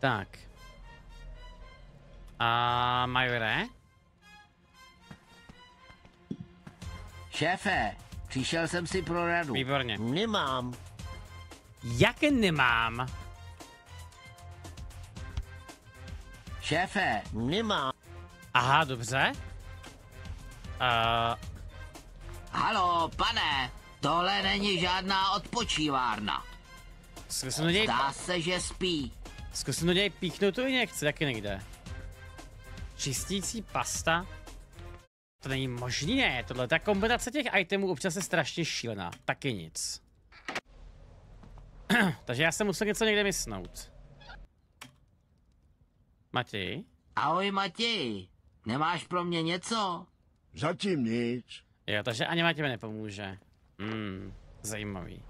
Tak. A majore? Šéfe, přišel jsem si pro radu. Výborně. Nemám. Jak nemám? Šéfe, nemám. Aha, dobře. Haló, pane, tohle není žádná odpočívárna. Zdá se, že spí. Zkusím to dělat píchnout, to i nechci, taky nejde. Čistící pasta? To není možný, ne, tohle, ta kombinace těch itemů občas je strašně šílená, taky nic. Takže já jsem musel něco někde mysnout. Matěj? Ahoj Matěj, nemáš pro mě něco? Zatím nic. Jo, takže ani Matěj mi nepomůže. Zajímavý.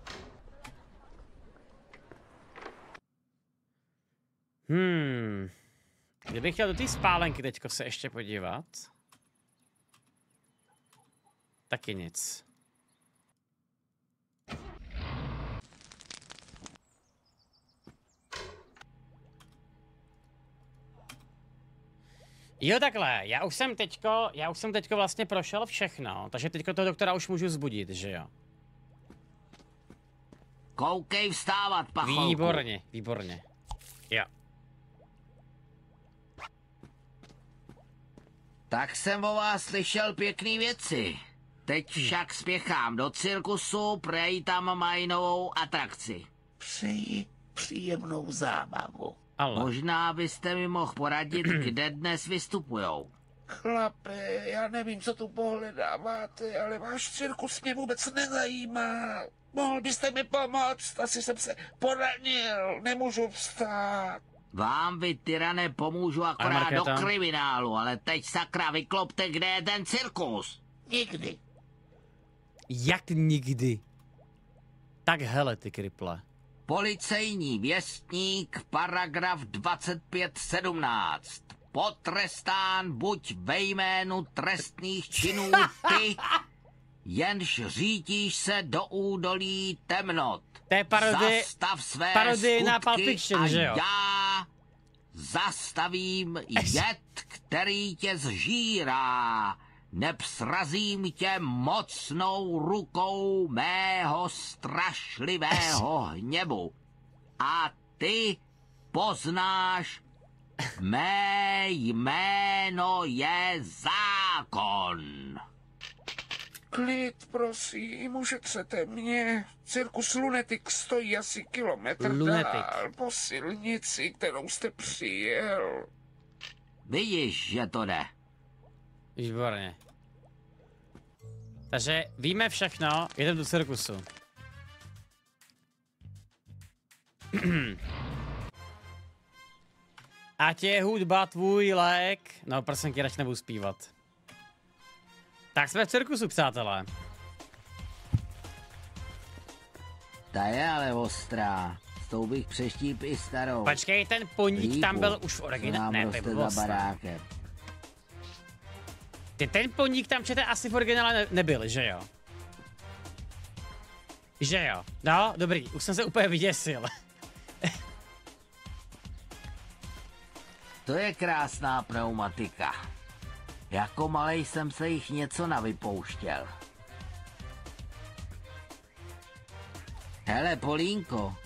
Kdybych chtěl do té spálenky teďko se ještě podívat. Taky nic. Jo, takhle, já už jsem teďko vlastně prošel všechno, takže teďko toho doktora už můžu zbudit, že jo? Koukej vstávat, pacholku. Výborně, výborně. Jo. Tak jsem o vás slyšel pěkný věci. Teď však spěchám do cirkusu, prej tam mají novou atrakci. Přeji příjemnou zábavu. Ale. Možná byste mi mohl poradit, kde dnes vystupujou. Chlape, já nevím, co tu pohledáváte, ale váš cirkus mě vůbec nezajímá. Mohl byste mi pomoct, asi jsem se poranil, nemůžu vstát. Vám, vy tyrane, pomůžu akorát do kriminálu, ale teď sakra vyklopte, kde je ten cirkus. Nikdy. Jak nikdy? Tak hele, ty kriple. Policejní věstník, paragraf 25.17. Potrestán buď ve jménu trestných činů ty, jenž řídíš se do údolí temnot. To je parodie, zastav své skutky na Pulp Fiction, a že jo? Já zastavím jed, který tě zžírá. Neb srazím tě mocnou rukou mého strašlivého hněvu. A ty poznáš, mé jméno je zákon. Klid, prosím, ušetřete mě. Cirkus Lunatic stojí asi kilometr dál po silnici, kterou jste přijel. Vidíš, že to jde. Výborně. Takže víme všechno, jedeme do cirkusu. Ať je hudba tvůj lék. No, prosím tě, radši nebudu zpívat. Tak jsme v cirkusu, přátelé. Ta je ale ostrá. S tou bych přeštíp i starou. Počkej, ten poník tam byl už v originále. Ne, to byl barákem. Ten poník tam čete asi v originále nebyl, že jo? Že jo? No, dobrý, už jsem se úplně vyděsil. To je krásná pneumatika. Jako malej jsem se jich něco navypouštěl. Hele, Polínko.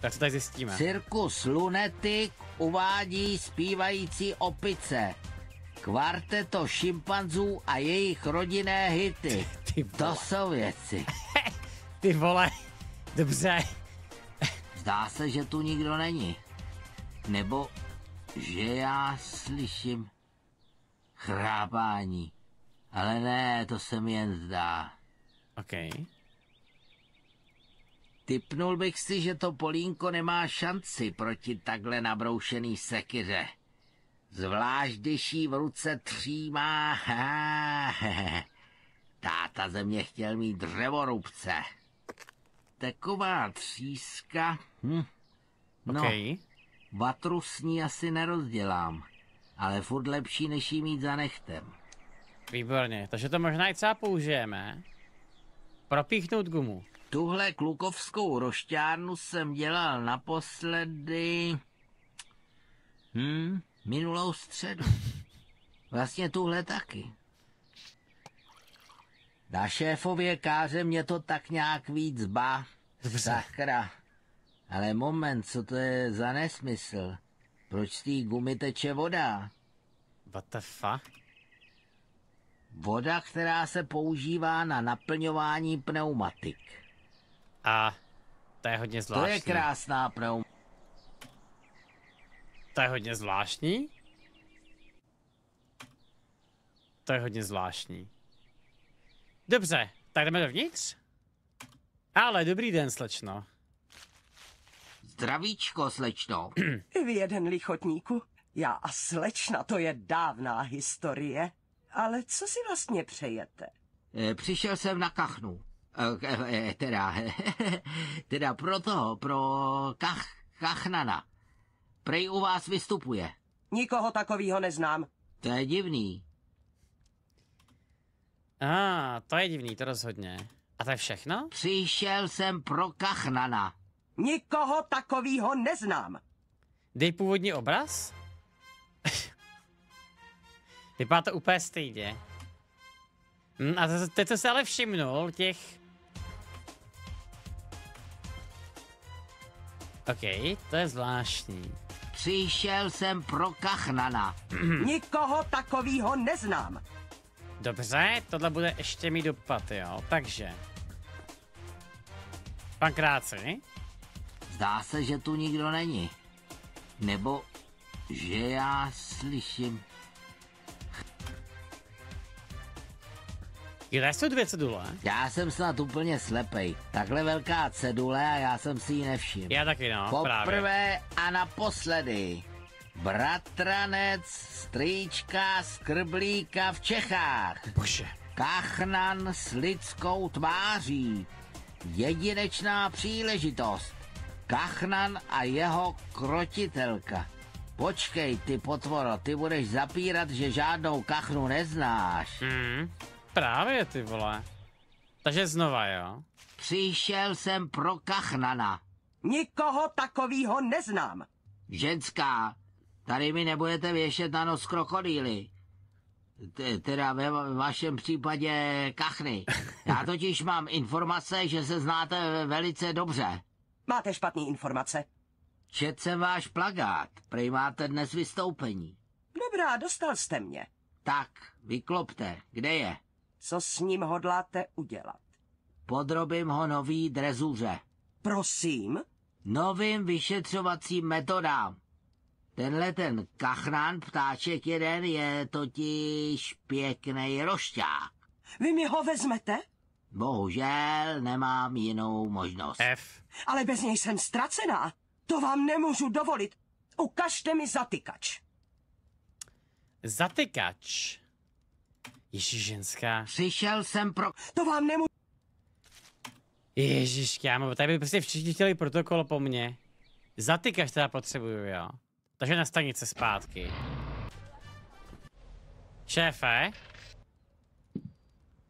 Tak co tady zjistíme? Cirkus Lunatic uvádí zpívající opice. Kvarteto šimpanzů a jejich rodinné hity. To jsou věci. Ty vole, dobře. Zdá se, že tu nikdo není. Nebo že já slyším chrápání. Ale ne, to se mi jen zdá. OK. Tipnul bych si, že to Polínko nemá šanci proti takhle nabroušený sekyře. Zvlášť, když jí v ruce třímá. Táta ze mě chtěl mít dřevorubce. Taková tříska. No, okay. Vatru s ní asi nerozdělám, ale furt lepší, než jí mít za nechtem. Výborně, takže to možná i třeba použijeme. Propíchnout gumu. Tuhle klukovskou rošťárnu jsem dělal naposledy minulou středu. Vlastně tuhle taky. Na šéfově káře mě to tak nějak víc ba. Sakra. Ale moment, co to je za nesmysl? Proč z té gumy teče voda? What the fuck? Voda, která se používá na naplňování pneumatik. A to je hodně zvláštní. To je krásná pneumatika. To je hodně zvláštní? To je hodně zvláštní. Dobře, tak jdeme dovnitř. Ale dobrý den, slečno. Zdravíčko, slečno. Vy jeden lichotníku. Já a slečna, to je dávná historie. Ale co si vlastně přejete? Přišel jsem na kachnu. Teda pro kachnana. Prej u vás vystupuje. Nikoho takového neznám. To je divný. To je divný, to rozhodně. A to je všechno? Přišel jsem pro kachnana. Nikoho takového neznám. Dej původní obraz? Vypadá to úplně stejně. A teď jsem se ale všimnul těch... OK, to je zvláštní. Přišel jsem pro kachnana. Nikoho takového neznám. Dobře, tohle bude ještě mít dopad, jo. Takže. Pan Kráci? Zdá se, že tu nikdo není. Nebo, že já slyším. Kde jsou dvě cedule? Já jsem snad úplně slepej. Takhle velká cedule a já jsem si ji nevšiml. Já taky no, poprvé a naposledy. Bratranec, strýčka, skrblíka v Čechách. Bože. Kachnan s lidskou tváří. Jedinečná příležitost. Kachnan a jeho krotitelka. Počkej, ty potvoro, ty budeš zapírat, že žádnou kachnu neznáš. Právě, ty vole. Takže znova, jo? Přišel jsem pro kachnana. Nikoho takového neznám. Ženská, tady mi nebudete věšet na nos krokodýly. Teda ve vašem případě kachny. Já totiž mám informace, že se znáte velice dobře. Máte špatné informace. Četl jsem váš plakát. Prej máte dnes vystoupení. Dobrá, dostal jste mě. Tak, vyklopte. Kde je? Co s ním hodláte udělat? Podrobím ho nový drezuře. Prosím? Novým vyšetřovacím metodám. Tenhle ten kachnán ptáček jeden je totiž pěkný rošťák. Vy mi ho vezmete? Bohužel nemám jinou možnost. Ale bez něj jsem ztracená. To vám nemůžu dovolit. Ukažte mi zatykač. Zatykač? Ježíš, ženská. Přišel jsem pro... To vám nemůžu... Ježíš, kámo, tady by prostě všichni chtěli protokol po mně. Zatykač teda potřebuju, jo. Takže na stanice zpátky. Šéfe?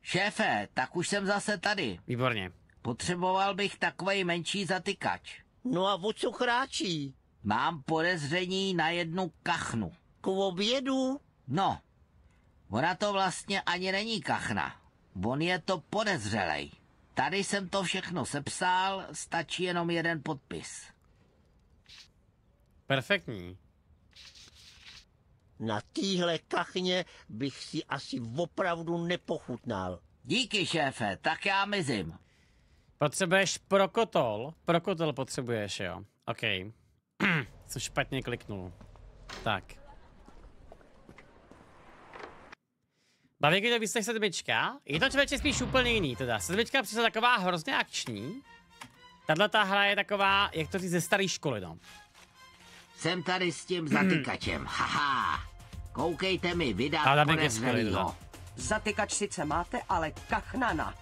Šéfe, tak už jsem zase tady. Výborně. Potřeboval bych takovej menší zatykač. No a o co kráčí? Mám podezření na jednu kachnu. K obědu? No. Ona to vlastně ani není kachna. On je to podezřelej. Tady jsem to všechno sepsal, stačí jenom jeden podpis. Perfektní. Na téhle kachně bych si asi opravdu nepochutnal. Díky, šéfe, tak já mizím. Potřebuješ prokotol? Prokotol potřebuješ, jo. OK. Jsem špatně kliknul. Tak. Bavěky to byste sedmička. Je to člověče spíš úplně jiný teda. Sedmička přišla taková hrozně akční. Tahle ta hra je taková, jak to říct, ze staré školy, no. Jsem tady s tím zatykačem, haha. Koukejte mi, vydat podezřelýho. Zatykač sice máte, ale kachnana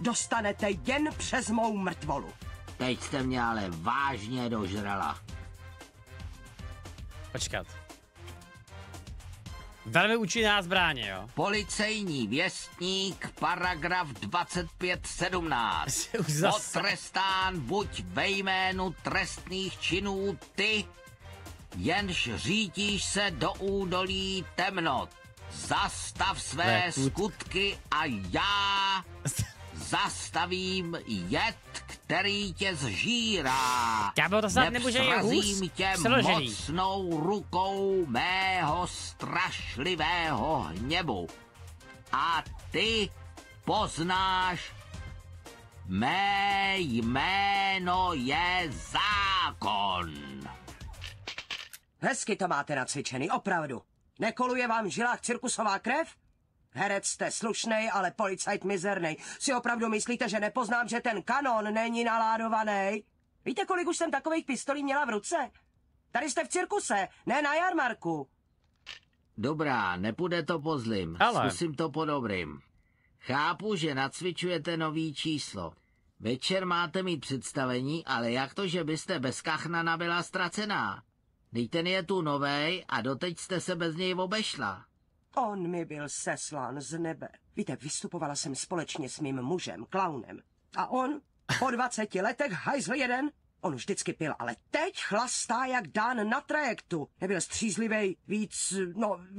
dostanete jen přes mou mrtvolu. Teď jste mě ale vážně dožrala. Počkat. Velmi účinná zbraně, jo. Policejní věstník, paragraf 2517. Potrestán buď ve jménu trestných činů ty, jenž řídíš se do údolí temnot. Zastav své skutky a já zastavím jed, který tě zžírá. Kámo, to snad nemůže je hůz přeložený. Mocnou rukou mého strašlivého hněvu. A ty poznáš, mé jméno je zákon. Hezky to máte nacvičený, opravdu. Nekoluje vám v žilách cirkusová krev? Herec jste slušnej, ale policajt mizernej. Si opravdu myslíte, že nepoznám, že ten kanon není naládovaný? Víte, kolik už jsem takových pistolí měla v ruce? Tady jste v cirkuse, ne na jarmarku. Dobrá, nepůjde to po zlým, ale zkusím to po dobrým. Chápu, že nacvičujete nový číslo. Večer máte mít představení, ale jak to, že byste bez kachnana byla ztracená? Teď ten je tu novej a doteď jste se bez něj obešla. On mi byl seslán z nebe. Víte, vystupovala jsem společně s mým mužem, klaunem. A on po 20 letech hajzl jeden. On už vždycky pil, ale teď chlastá jak dán na trajektu. Nebyl střízlivej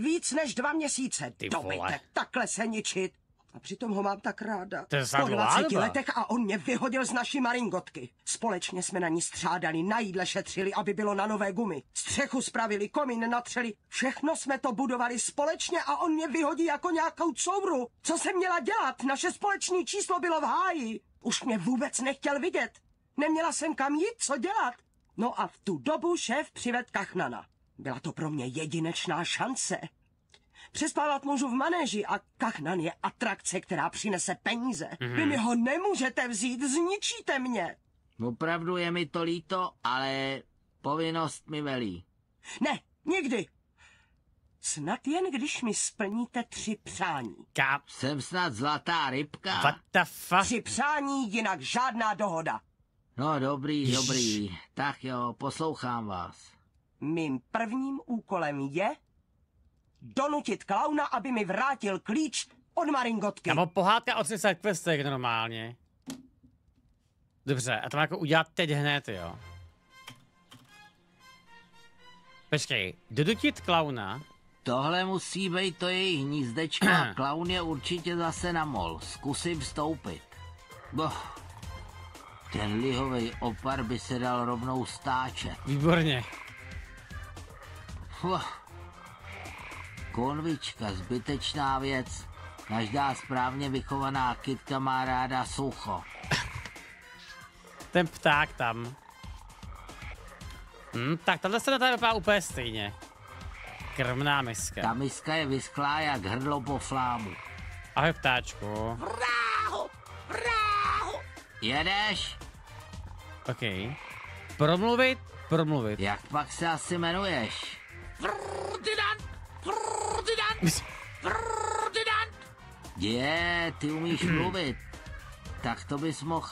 víc než 2 měsíce. Dobytek, takhle se ničit. A přitom ho mám tak ráda. Po 20 letech a on mě vyhodil z naší maringotky. Společně jsme na ní střádali, na jídle šetřili, aby bylo na nové gumy. Střechu spravili, komín natřeli. Všechno jsme to budovali společně a on mě vyhodí jako nějakou couvru. Co jsem měla dělat? Naše společné číslo bylo v háji. Už mě vůbec nechtěl vidět. Neměla jsem kam jít, co dělat. No a v tu dobu šéf přivedl kachnana. Byla to pro mě jedinečná šance. Přespávat můžu v manéži a kachnan je atrakce, která přinese peníze. Vy mi ho nemůžete vzít, zničíte mě. Opravdu je mi to líto, ale povinnost mi velí. Ne, nikdy. Snad jen, když mi splníte 3 přání. Káp. Jsem snad zlatá rybka. What the fuck? 3 přání, jinak žádná dohoda. No dobrý, dobrý. Tak jo, poslouchám vás. Mým prvním úkolem je donutit klauna, aby mi vrátil klíč od maringotky. Kamo, pohádka o 30 questek normálně. Dobře, a to má jako udělat teď hned, jo. Počkej, donutit klauna. Tohle musí být to jejich hnízdečko a klaun je určitě zase na mol. Zkusím vstoupit. Boh, ten lihovej opar by se dal rovnou stáčet. Výborně. Boh. Konvička, zbytečná věc. Každá správně vychovaná kytka má ráda sucho. Ten pták tam. Tak tohle se na tady vypadá úplně stejně. Krmná miska. Ta miska je vyschlá jak hrdlo po flámu. Ahoj ptáčku. Vráho, vráho. Jedeš? OK. Promluvit, promluvit. Jak pak se asi jmenuješ? Je, ty umíš mluvit. Tak to bys mohl,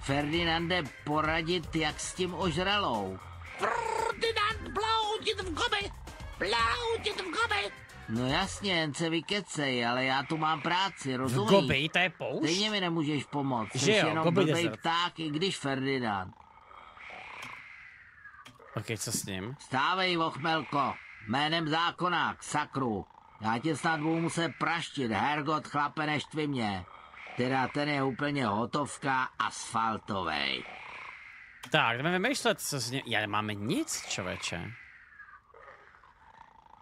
Ferdinande, poradit, jak s tím ožralou. Ferdinand, bloudit v goby! Bloudit v goby! No jasně, jen se vykecej, ale já tu mám práci, rozumíš? V goby, to je poušť? Stejně mi nemůžeš pomoct, jsi jenom blbej pták, i když Ferdinand. OK, co s ním? Stávej, vochmelko. Jménem zákona, k sakru. Já tě snad budu muset praštit, hergot chlape, než ty mě. Teda ten je úplně hotovka asfaltovej. Tak, jdeme vymýšlet, co z něj... Já nemáme nic, čověče.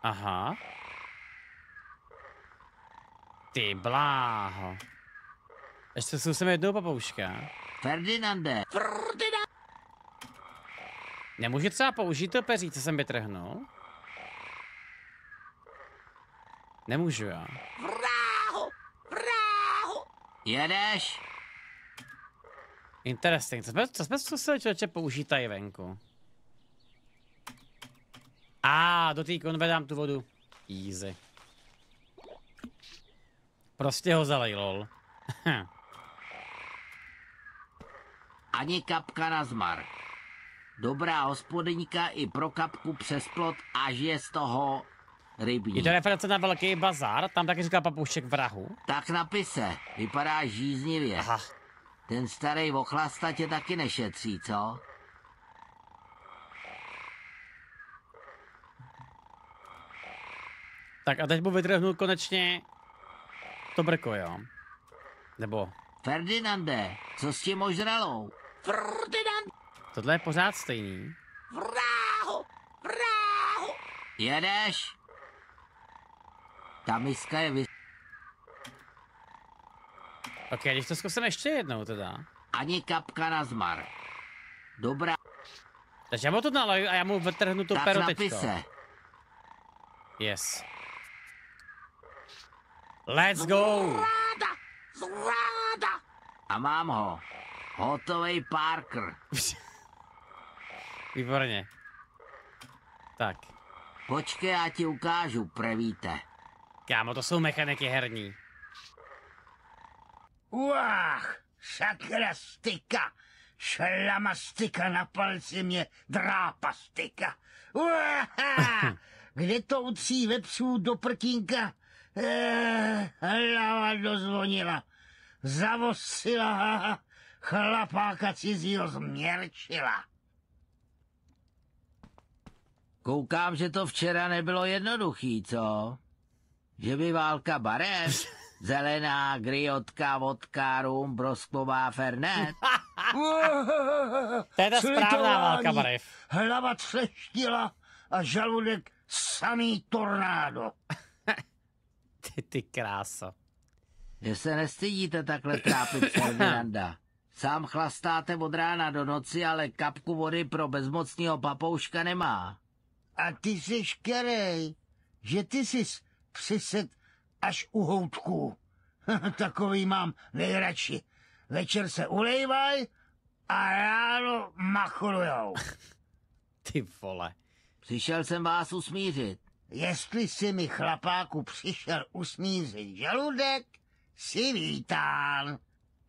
Aha. Ty bláho. Ještě zkusím jednou papouška. Ferdinande. Ferdinand. Nemůžu třeba použít to peří, co jsem vytrhnul? Nemůžu já. Vráho, vráho. Jedeš? Interesting. Co jsme zkusili, člověče, použít tady venku? A do té konve dám tu vodu. Easy. Prostě ho zalej, lol. Ani kapka na zmar. Dobrá hospodyňka i pro kapku přes plot, až je z toho... rybník. Je to reference na velký bazár, tam taky říkal papoušek vrahu. Tak napise, vypadáš žíznivě. Aha. Ten starý ochlasta tě taky nešetří, co? Tak a teď mu vytrhnu konečně to brko, jo? Nebo... Ferdinande, co s tím ožralou? Ferdinand! Tohle je pořád stejný. Vráho! Vráho! Jedeš? Ta miska je vys... Ok, když to zkusím ještě jednou teda. Ani kapka na zmar. Dobrá. Takže já mu to naloju a já mu vytrhnu tu peru teďko. Yes. Let's go! Zráda! Zráda! A mám ho. Hotovej Parker. Výborně. Tak. Počkej, já ti ukážu, prevíte. Kámo, to jsou mechaniky herní. Uách, šakrastyka, šlamastyka, na palci mě drápastyka. Uáha, kde to u tří vepsů do prtínka? Hlava dozvonila, zavosila, chlapáka cizího změrčila. Koukám, že to včera nebylo jednoduchý, co? Že by válka barev, zelená, griotka, vodka, rum, broskvová, fernet. To je ta správná válka barev. Hlava třeštila a žaludek samý tornádo. Ty kráso. Že se nestydíte takhle trápit, Ferdinanda. Sám chlastáte od rána do noci, ale kapku vody pro bezmocného papouška nemá. A ty jsi škerej, že ty jsi přised až u houtků. Takový mám nejradši. Večer se ulejvaj a ráno machrujou. Ty vole. Přišel jsem vás usmířit. Jestli si mi, chlapáku, přišel usmířit žaludek, jsi vítán.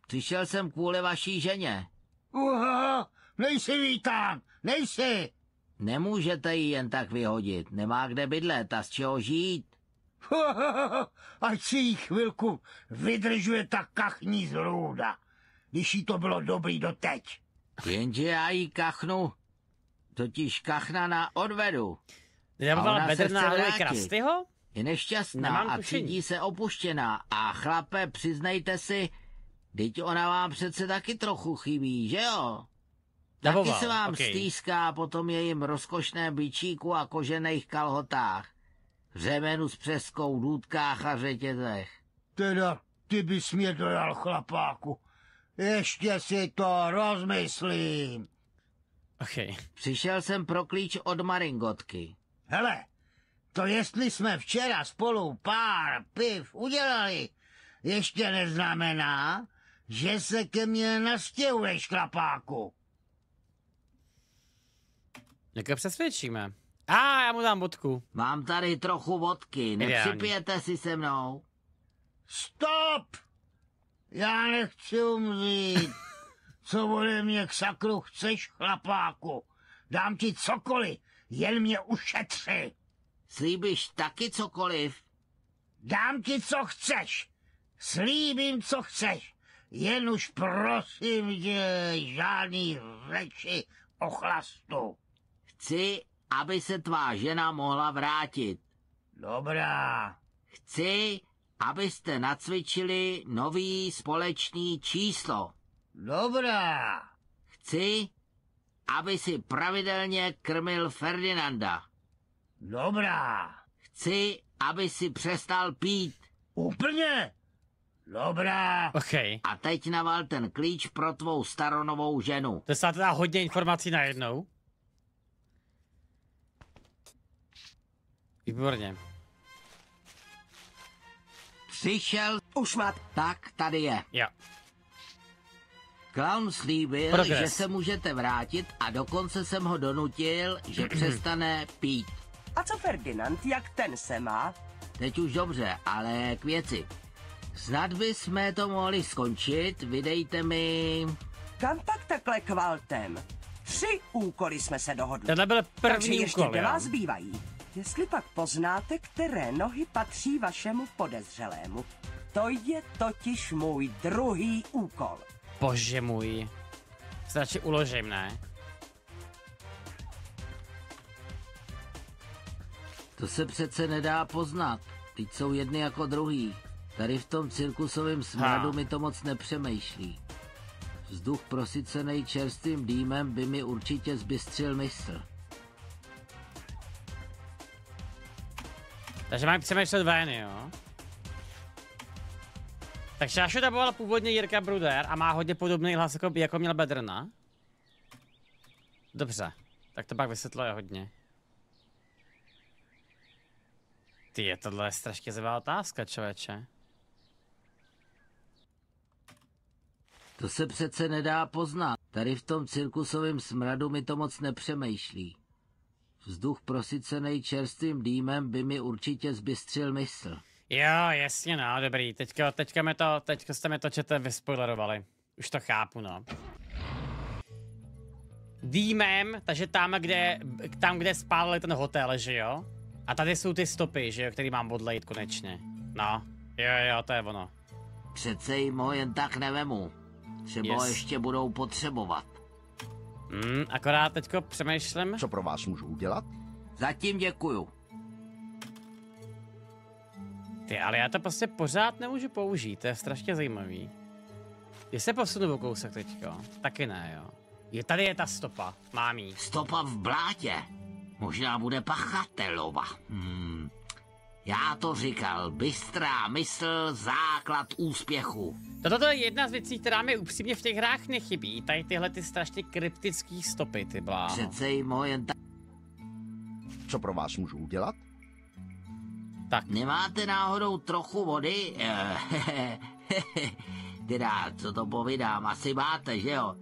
Přišel jsem kvůli vaší ženě. Uha, nejsi vítán, nejsi. Nemůžete ji jen tak vyhodit, nemá kde bydlet a z čeho žít. Ať si jí chvilku vydržuje ta kachní zrůda, když jí to bylo dobrý doteď. Jenže já jí kachnu, totiž kachna na odvedu. A ona se chce vrátit. Je nešťastná a cítí se opuštěná. A chlape, přiznejte si, teď ona vám přece taky trochu chybí, že jo? Taky se vám stýská po tom jejím rozkošném bičíku a kožených kalhotách, řemenu s přeskou, důtkách a řetězech. Teda ty bys mě dojal, chlapáku. Ještě si to rozmyslím. Okay. Přišel jsem pro klíč od Maringotky. Hele, to jestli jsme včera spolu pár piv udělali, ještě neznamená, že se ke mně nastěhuješ, chlapáku. Jak ho přesvědčíme? A já mu dám vodku. Mám tady trochu vodky, nepřipijete si se mnou? Stop! Já nechci umřít. Co ode mě k sakru chceš, chlapáku? Dám ti cokoliv, jen mě ušetři. Slíbíš taky cokoliv? Dám ti, co chceš. Slíbím, co chceš. Jen už prosím tě, žádný řeči o chlastu. Chci, aby se tvá žena mohla vrátit. Dobrá. Chci, abyste nacvičili nový společný číslo. Dobrá. Chci, aby si pravidelně krmil Ferdinanda. Dobrá. Chci, aby si přestal pít. Úplně. Dobrá. Okay. A teď naval ten klíč pro tvou staronovou ženu. To se teda hodně informací najednou. Výborně. Přišel ušmat. Tak, tady je. Jo. Klaun slíbil, že se můžete vrátit a dokonce jsem ho donutil, že přestane pít. A co Ferdinand, jak ten se má? Teď už dobře, ale k věci. Snad bychom to mohli skončit, vydejte mi... Kam pak takhle kvaltem? 3 úkoly jsme se dohodli. Tohle byl první úkol, jo. Takže ještě 2 zbývají. jestli pak poznáte, které nohy patří vašemu podezřelému. To je totiž můj druhý úkol. Bože můj. Radši uložím, ne? To se přece nedá poznat. Teď jsou jedny jako druhý. Tady v tom cirkusovém smradu mi to moc nepřemýšlí. Vzduch prosycený čerstvým dýmem by mi určitě zbystřil mysl. Takže mám přemýšlet vény, jo? Takže Ašu daboval původně Jirka Bruder a má hodně podobný hlas, jako měl Bedrna. Dobře, tak to pak vysvětluje hodně. Ty, tohle je strašně zajímavá otázka, člověče. To se přece nedá poznat. Tady v tom cirkusovém smradu mi to moc nepřemýšlí. Vzduch prosycený čerstvým dýmem by mi určitě zbystřil mysl. Jo, jasně, no, dobrý. Teďka jste mi to čete vyspoilerovali. Už to chápu, no. Dýmem, takže tam, kde spálili ten hotel, že jo? A tady jsou ty stopy, že jo, který mám odlejit konečně. No, jo, to je ono. Přece jim ho jen tak nevemu. Třeba ho ještě budou potřebovat. Akorát teďko přemýšlím. Co pro vás můžu udělat? Zatím děkuju. Ty, ale já to prostě pořád nemůžu použít, to je strašně zajímavý. Když se posunu o kousek teďko, taky ne, jo. Tady je ta stopa, mám jí. Stopa v blátě. Možná bude pachatelova. Já to říkal, bystrá mysl, základ úspěchu. Toto je jedna z věcí, která mi upřímně v těch hrách nechybí. Tady tyhle ty strašně kryptické stopy, ty bláho. Přece jim ho jen tak... Co pro vás můžu udělat? Tak. Nemáte náhodou trochu vody? Teda, co to povídám, asi máte, že jo?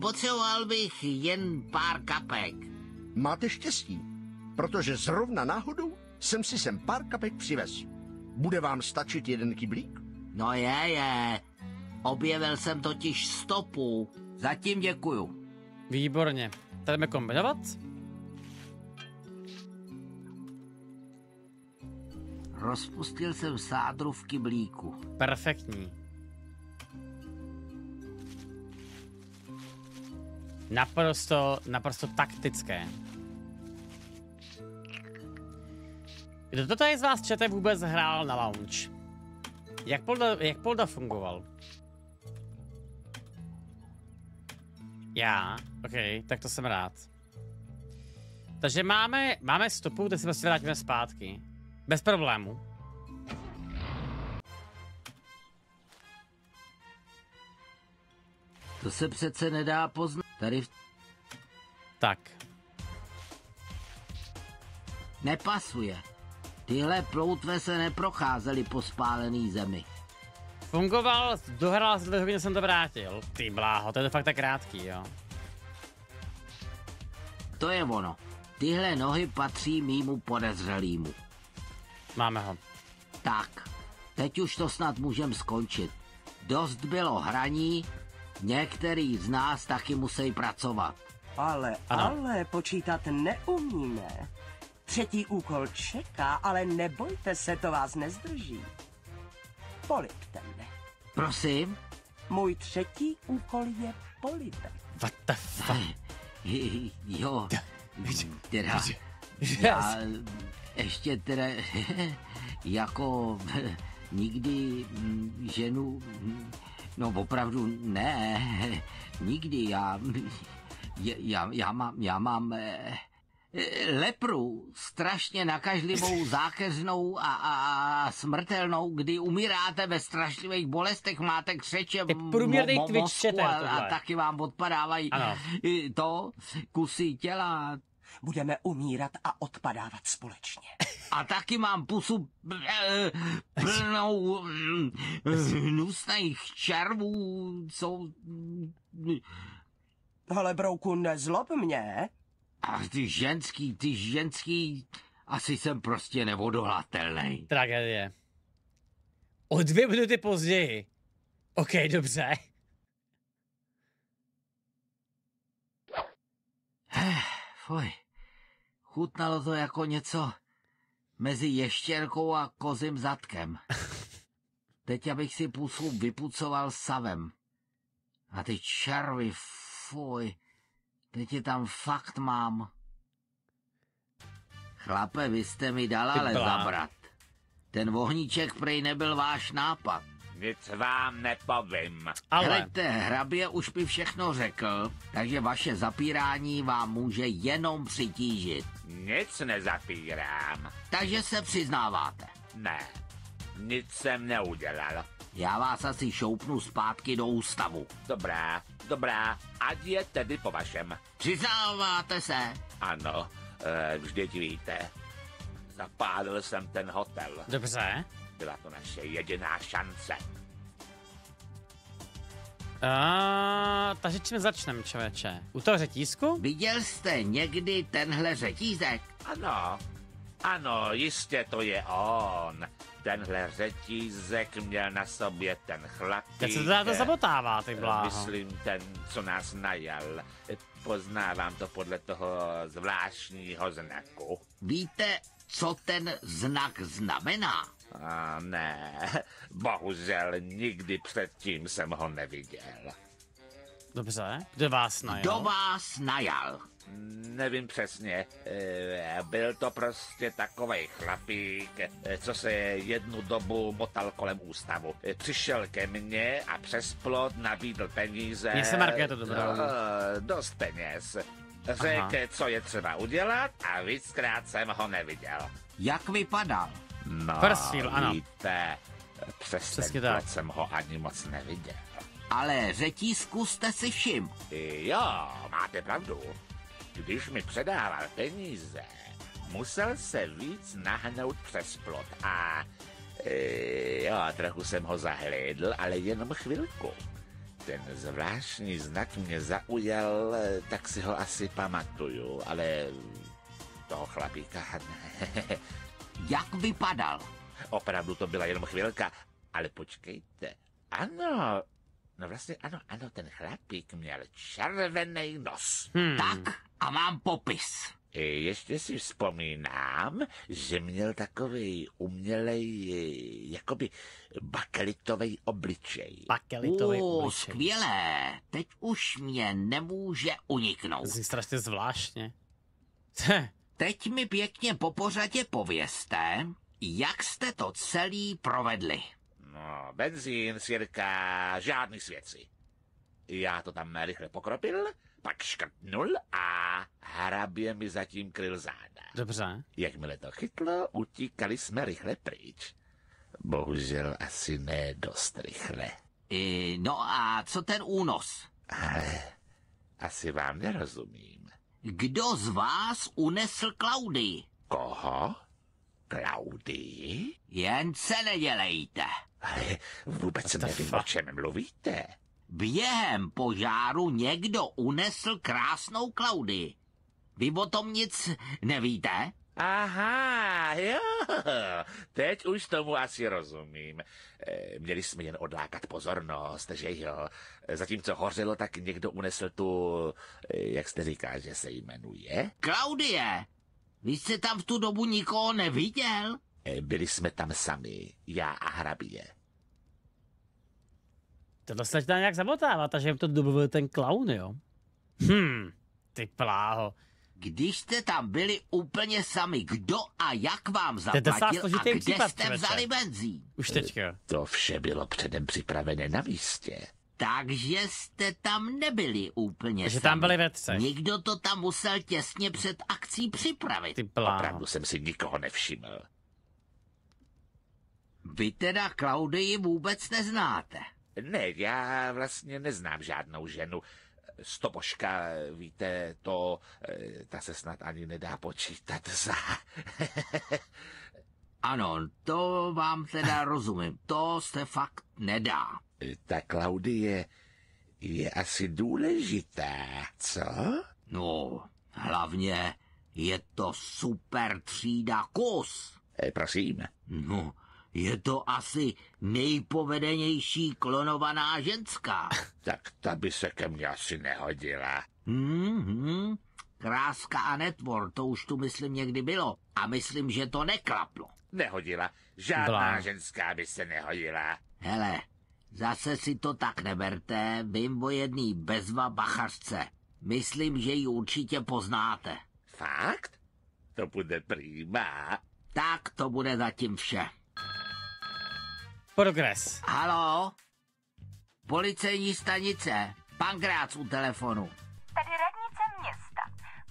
Potřeboval bych jen pár kapek. Máte štěstí, protože zrovna náhodou jsem si sem pár kapek přivez. Bude vám stačit jeden kyblík? No je. Objevil jsem totiž stopu. Zatím děkuju. Výborně. Tady jdeme kombinovat. Rozpustil jsem sádru v kyblíku. Perfektní. Naprosto taktické. Kdo to tady z vás čete vůbec hrál na lounge? Jak Polda fungoval? Já? OK, tak to jsem rád. Takže máme stopu, kde se prostě vrátíme zpátky. Bez problému. To se přece nedá poznat. Tady v... Tak. Nepasuje. Tyhle ploutve se neprocházely po spálený zemi. Fungoval, dohrál se dvě hodiny, jsem to vrátil. Ty bláho, to je to fakt tak krátký, jo. To je ono. Tyhle nohy patří mýmu podezřelýmu. Máme ho. Tak, teď už to snad můžem skončit. Dost bylo hraní, některý z nás taky musí pracovat. Ale počítat neumíme. Třetí úkol čeká, ale nebojte se, to vás nezdrží. Polibte mne. Prosím? Můj třetí úkol je polibek. What the fuck? Jo, teda... Já ještě teda... Jako... Nikdy ženu... No opravdu ne. Nikdy já mám... Lepru, strašně nakažlivou, zákeřnou a smrtelnou, kdy umíráte ve strašlivých bolestech, máte křeče mozku a taky vám odpadávají to kusy těla. Budeme umírat a odpadávat společně. A taky mám pusu plnou hnusných červů, co... Hele, brouku, nezlob mě. A ty ženský, asi jsem prostě neodolatelný. Tragédie. O 2 minuty později. OK, dobře. Fuj, Chutnalo to jako něco mezi ještěrkou a kozím zadkem. Teď abych si pusu vypucoval savem. A ty červy, fuj, teď je tam fakt mám. Chlape, vy jste mi dal ale zabrat. Ten vohníček prej nebyl váš nápad. Nic vám nepovím. Ale... Hleďte, hrabě už mi všechno řekl, takže vaše zapírání vám může jenom přitížit. Nic nezapírám. Takže se přiznáváte. Ne, nic jsem neudělal. Já vás asi šoupnu zpátky do ústavu. Dobrá, dobrá, ať je tedy po vašem. Přiznáváte se? Ano, vždyť víte. Zapálil jsem ten hotel. Dobře. Byla to naše jediná šance. Takže čím začneme, člověče? U toho řetízku? Viděl jste někdy tenhle řetízek? Ano, ano, jistě to je on. Tenhle řetízek měl na sobě ten chlapík. Jak se to dáte zabotává, ty bláho? Myslím ten, co nás najal. Poznávám to podle toho zvláštního znaku. Víte, co ten znak znamená? A ne, bohužel nikdy předtím jsem ho neviděl. Dobře, kdo vás najal? Kdo vás najal? Nevím přesně, byl to prostě takovej chlapík, co se jednu dobu motal kolem ústavu. Přišel ke mně a přes plot nabídl peníze. Mě se Markéto dobral. Dost peněz. Řekl, co je třeba udělat a víckrát jsem ho neviděl. Jak vypadal? No, Persfíl, ano. Víte, přes ten plot jsem ho ani moc neviděl. Ale řetízku jste si všim. Jo, máte pravdu. Když mi předával peníze, musel se víc nahnout přes plot a... jo, trochu jsem ho zahlédl, ale jenom chvilku. Ten zvláštní znak mě zaujal, tak si ho asi pamatuju, ale toho chlapíka ne. Jak vypadal? Opravdu to byla jenom chvilka, ale počkejte. Ano, no vlastně ano, ten chlapík měl červený nos. Tak a mám popis. Ještě si vzpomínám, že měl takový umělej, jakoby bakelitovej obličej. Bakelitovej obličej. Skvělé, teď už mě nemůže uniknout. Zní strašně zvláštně. Teď mi pěkně po pořadě povězte, jak jste to celý provedli. No, benzín, sirka, žádný svěci. Já to tam rychle pokropil, pak škrtnul a hrabě mi zatím kryl záda. Dobře. Jakmile to chytlo, utíkali jsme rychle pryč. Bohužel asi ne dost rychle. No a co ten únos? Ale asi vám nerozumím. Kdo z vás unesl Klaudii? Koho? Klaudii? Jen se nedělejte. Ale vůbec nevím, o čem mluvíte. Během požáru někdo unesl krásnou Klaudii. Vy o tom nic nevíte? Aha, jo, teď už tomu asi rozumím. Měli jsme jen odlákat pozornost, že jo. Zatímco hořelo, tak někdo unesl tu, jak jste říká, že se jmenuje? Klaudie, vy jste tam v tu dobu nikoho neviděl? Byli jsme tam sami, já a hrabě. Tohle se tam nějak zabotává, takže jim to dobil ten klaun, jo? Ty pláho. Když jste tam byli úplně sami, kdo a jak vám zaplatil a kde jste vzali benzín? Už teďka. To vše bylo předem připravené na místě. Takže jste tam nebyli úplně sami. Že tam byli ve třech. Nikdo to tam musel těsně před akcí připravit. Ty pláho. Opravdu jsem si nikoho nevšiml. Vy teda Klaudii vůbec neznáte. Ne, já vlastně neznám žádnou ženu. Stopoška, víte, to... ta se snad ani nedá počítat za... Ano, to vám teda rozumím. To se fakt nedá. Ta Klaudie je asi důležitá, co? No, hlavně je to super třída kus. Prosím. No... Je to asi nejpovedenější klonovaná ženská. Tak ta by se ke mně asi nehodila. Kráska a netvor, to už tu myslím někdy bylo. A myslím, že to neklaplo. Nehodila. Žádná ženská by se nehodila. Hele, zase si to tak neberte, bimbo jedný bezva bachařce. Myslím, že ji určitě poznáte. Fakt? To bude prýma. Tak to bude zatím vše. Progres. Haló? Policejní stanice. Pan Krác u telefonu. Tady radnice města.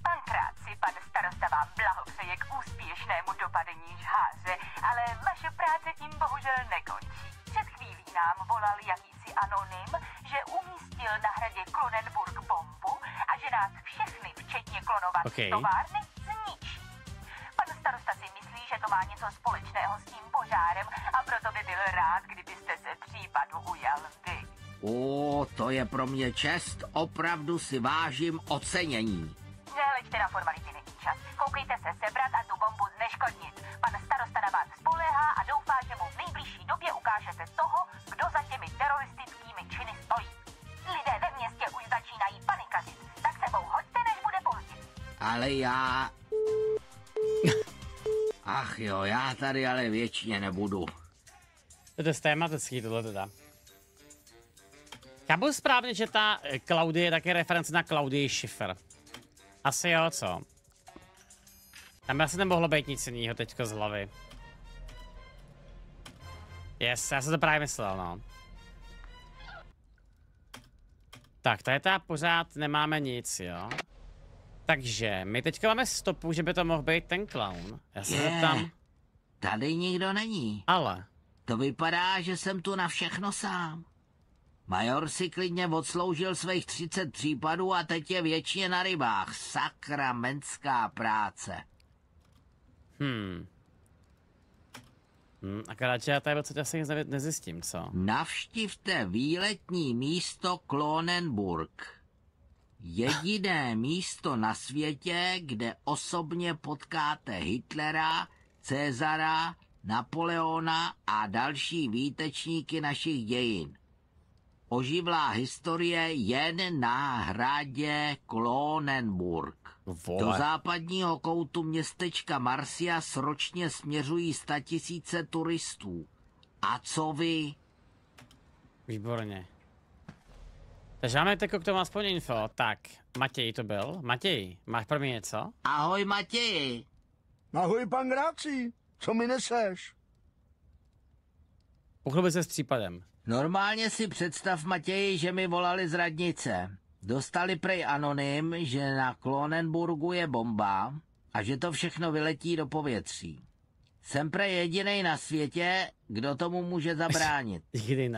Pan Kráci, pan starosta vám blahopřeje k úspěšnému dopadení žháře, ale vaše práce tím bohužel nekončí. Před chvílí nám volal jakýsi anonym, že umístil na hradě Klonenburg bombu a že nás všechny, včetně klonovacích továrny, zničí. Pan starosta si myslí, že to má něco společného s tím požárem a proto by byl rád, kdybyste se případu ujal vy. O, to je pro mě čest, opravdu si vážím ocenění. Nehleďte na formality, není čas. Koukejte se sebrat a tu bombu zneškodnit. Pan starosta na vás spoléhá a doufá, že mu v nejbližší době ukážete toho, kdo za těmi teroristickými činy stojí. Lidé ve městě už začínají panikařit, tak sebou hoďte, než bude pozdě. Ale já... Ach jo, já tady ale věčně nebudu. To je tématický tohle teda. Já byl správně, že ta Klaudie je také reference na Klaudii Schiffer. Asi jo, co? Tam asi nemohlo být nic jiného teďko z hlavy. Yes, já jsem to právě myslel, no. Tak, tady teda pořád nemáme nic, jo. Takže, my teďka máme stopu, že by to mohl být ten clown. Já se zeptám. Tady nikdo není. Ale. To vypadá, že jsem tu na všechno sám. Major si klidně odsloužil svých 30 případů a teď je věčně na rybách. Sakramenská práce. Akorát, že já tady co asi nezjistím, co? Navštivte výletní místo Klonenburg. Jediné místo na světě, kde osobně potkáte Hitlera, Cezara, Napoleona a další výtečníky našich dějin. Oživlá historie jen na hradě Klonenburg. Vole. Do západního koutu městečka Marcias ročně směřují 100 000 turistů. A co vy? Výborně. Takže máme k tomu aspoň info. Tak, Matěj to byl. Matěj, máš pro mě něco? Ahoj, Matěji. Ahoj, pan Gráci. Co mi neseš? Pochlubil se s případem. Normálně si představ, Matěji, že mi volali z radnice. Dostali prej anonym, že na Klonenburgu je bomba a že to všechno vyletí do povětří. Jsem prej jedinej na světě, kdo tomu může zabránit.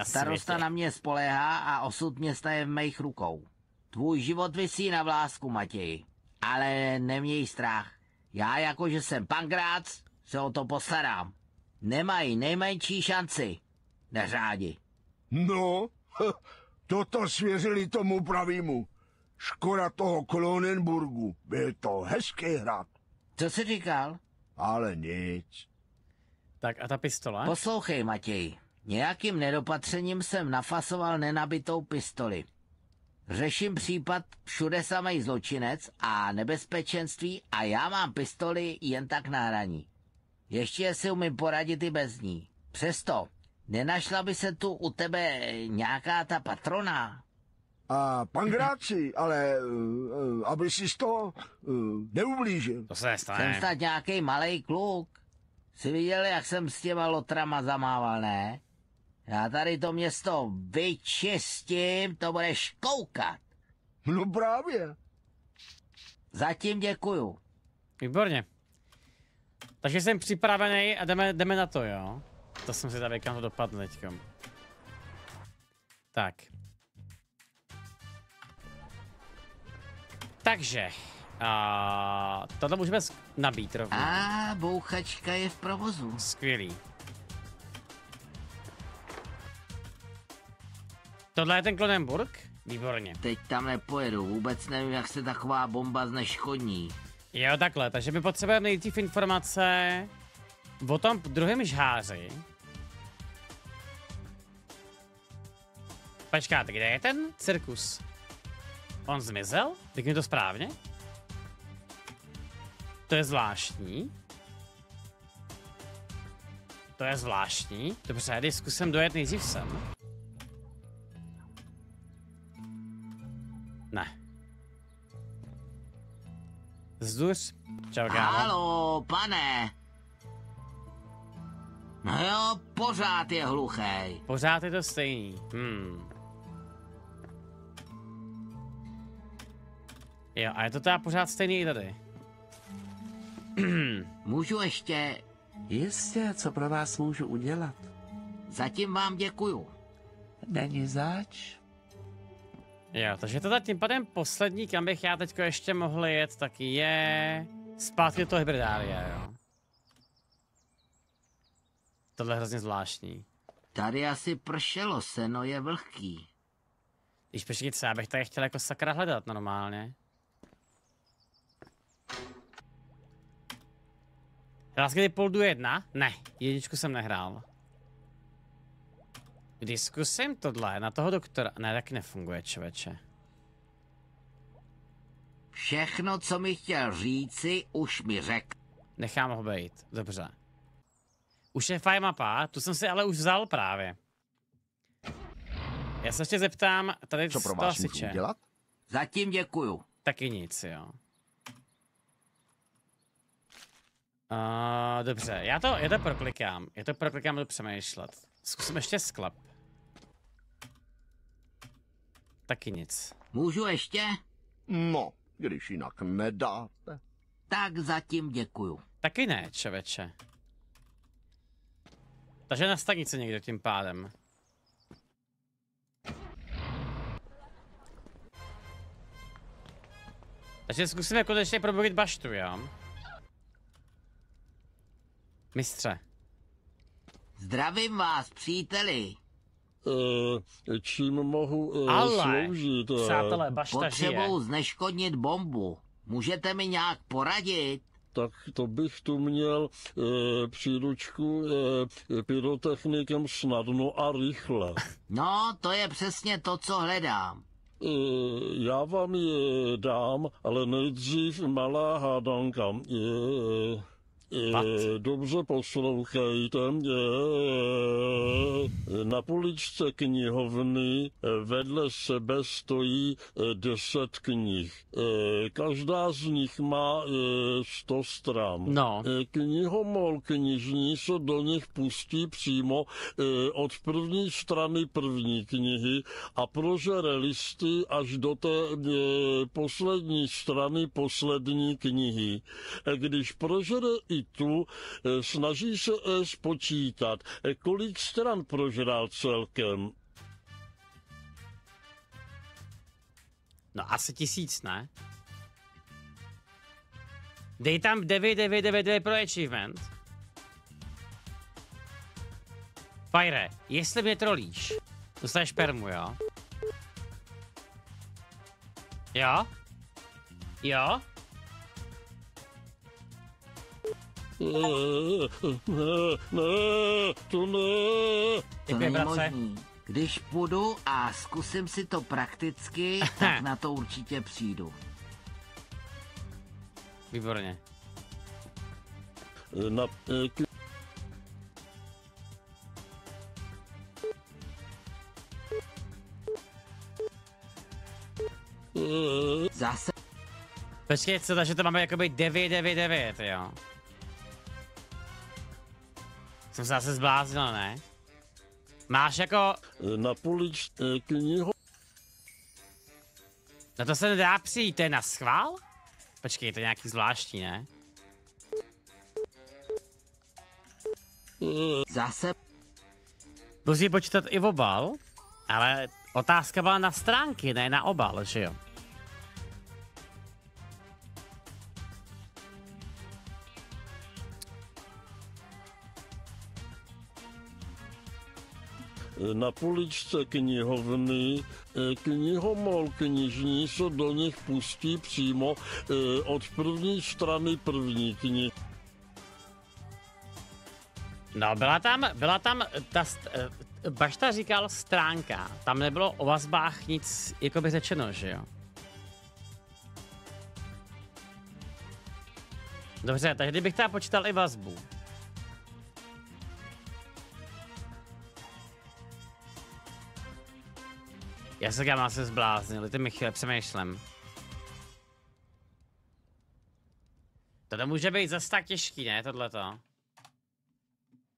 Starosta na mě spoléhá a osud města je v mých rukou. Tvůj život visí na vlásku, Matěji. Ale neměj strach. Já, jakože jsem pankrác, se o to postarám. Nemají nejmenší šanci. Neřádi. No, toto svěřili tomu pravýmu. Škoda toho Klonenburgu, byl to hezký hrad. Co jsi říkal? Ale nic. Tak a ta pistola? Poslouchej, Matěj, nějakým nedopatřením jsem nafasoval nenabitou pistoli. Řeším případ všude samej zločinec a nebezpečenství a já mám pistoli jen tak na hraní. Ještě si umím poradit i bez ní. Přesto... Nenašla by se tu u tebe nějaká ta patrona? A pan Gráci, ale aby si z toho neublížil. To se nestane. Jsem snad nějaký malej kluk. Jsi viděl, jak jsem s těma lotrama zamával, ne? Já tady to město vyčistím, to budeš koukat. No právě. Zatím děkuju. Výborně. Takže jsem připravený a jdeme na to, jo? To jsem si tady, kam to dopadne teďkom. Tak. Takže. Toto můžeme nabít rovnou. A bouchačka je v provozu. Skvělý. Tohle je ten Klonenburg? Výborně. Teď tam nepojedu, vůbec nevím, jak se taková bomba zneškodní. Jo, takhle, takže my potřebujeme nejdřív informace o tom druhém žháři. Počkáte, kde je ten cirkus? On zmizel? Řekni to správně? To je zvláštní. To je zvláštní. Dobře, já zkusím dojet nejdřív sem. Ne. Zduř. Čau, kámo. Haló, pane. No jo, pořád je hluchý. Pořád je to stejný. Jo, a je to teda pořád stejný i tady. Můžu ještě... Jistě, co pro vás můžu udělat? Zatím vám děkuju. Není zač. Jo, takže to tím pádem poslední, kam bych já teďko ještě mohl jet, tak je... Zpátky do toho hybridária, jo. Tohle je hrozně zvláštní. Tady asi pršelo, seno je vlhký. Když počkej, já bych tady chtěl jako sakra hledat normálně. Hrál kdy poldu 1? Ne, jedničku jsem nehrál. Když zkusím tohle, na toho doktora... Ne, tak nefunguje, člověče. Všechno, co mi chtěl říci, už mi řekl. Nechám ho být, dobře. Už je fajn mapa, tu jsem si ale už vzal právě. Já se ještě zeptám, tady co pro vás můžu udělat? Zatím děkuju. Taky nic, jo. Dobře, já to proklikám, budu přemýšlet. Zkusím ještě sklep. Taky nic. Můžu ještě? No, když jinak nedáte. Tak zatím děkuju. Taky ne, čověče. Takže na stanici někdo tím pádem. Takže zkusíme konečně probudit baštu, jo? Mistře. Zdravím vás, příteli. Čím mohu sloužit? Přátelé, bašta potřebuji zneškodnit bombu. Můžete mi nějak poradit? Tak to bych tu měl příručku pyrotechnikem snadno a rychle. No, to je přesně to, co hledám. Já vám je dám, ale nejdřív malá hádanka. Dobře poslouchejte. Na poličce knihovny vedle sebe stojí 10 knih. Každá z nich má 100 stran. No. Knihomol knižní se do nich pustí přímo od první strany první knihy a prožere listy až do té poslední strany poslední knihy. Když prožere i tu, snaží se spočítat, kolik stran prožral celkem. No asi 1000, ne? Dej tam 9999 pro achievement. Fajre, jestli mě trolíš, dostaneš permu, jo? Jo? Jo? Ne, to ne. To není možný. Když půjdu a zkusím si to prakticky, tak na to určitě přijdu. Výborně. Zase. Počkej, co, takže to máme jakoby 999, jo? Jsem se zase zbláznil, ne? Máš jako... Na poličce knihu... No to se nedá přijít, to je na schvál? Počkej, to je nějaký zvláštní, ne? Zase... Musí počítat i obal, ale otázka byla na stránky, ne na obal, že jo? Na poličce knihovny knihomol knižní se do nich pustí přímo od první strany první knihy. No, byla tam ta bašta říkal stránka. Tam nebylo o vazbách nic jako by řečeno, že jo? Dobře, tak kdybych teda počítal i vazbu. Já se říkám, se zbláznil, ty mi chvíle přemýšlem. Toto může být zase tak těžký, ne, tohleto?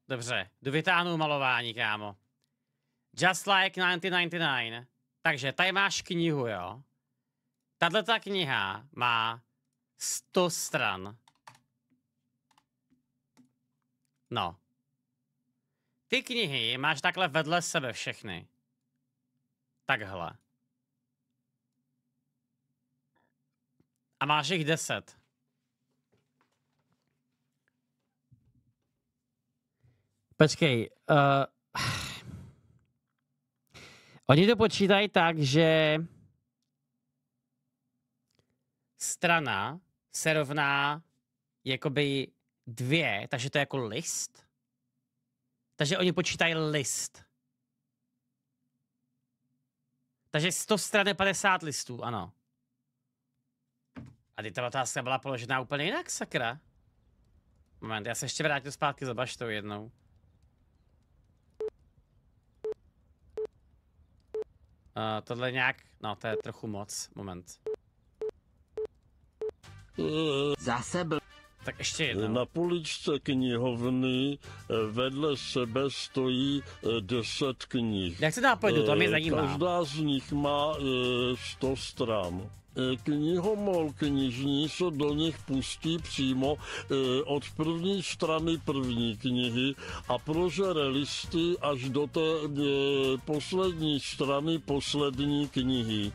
Dobře, jdu vytáhnout malování, kámo. Just like 1999. Takže tady máš knihu, jo. Tato kniha má 100 stran. No. Ty knihy máš takhle vedle sebe všechny. Takhle. A máš jich 10. Počkej. Oni to počítají tak, že strana se rovná jakoby 2, takže to je jako list. Takže oni počítají list. Takže 100 stran je 50 listů, ano. A ta otázka byla položená úplně jinak, sakra. Moment, já se ještě vrátím zpátky za baštou jednou. Tohle nějak, no to je trochu moc, moment. Zase byl. Tak ještě jednou. Na poličce knihovny vedle sebe stojí 10 knih. Jak se dá pojdu, to mě zajímá. Každá z nich má 100 stran. Knihomol knižní se do nich pustí přímo od první strany první knihy a prožere listy až do té poslední strany poslední knihy.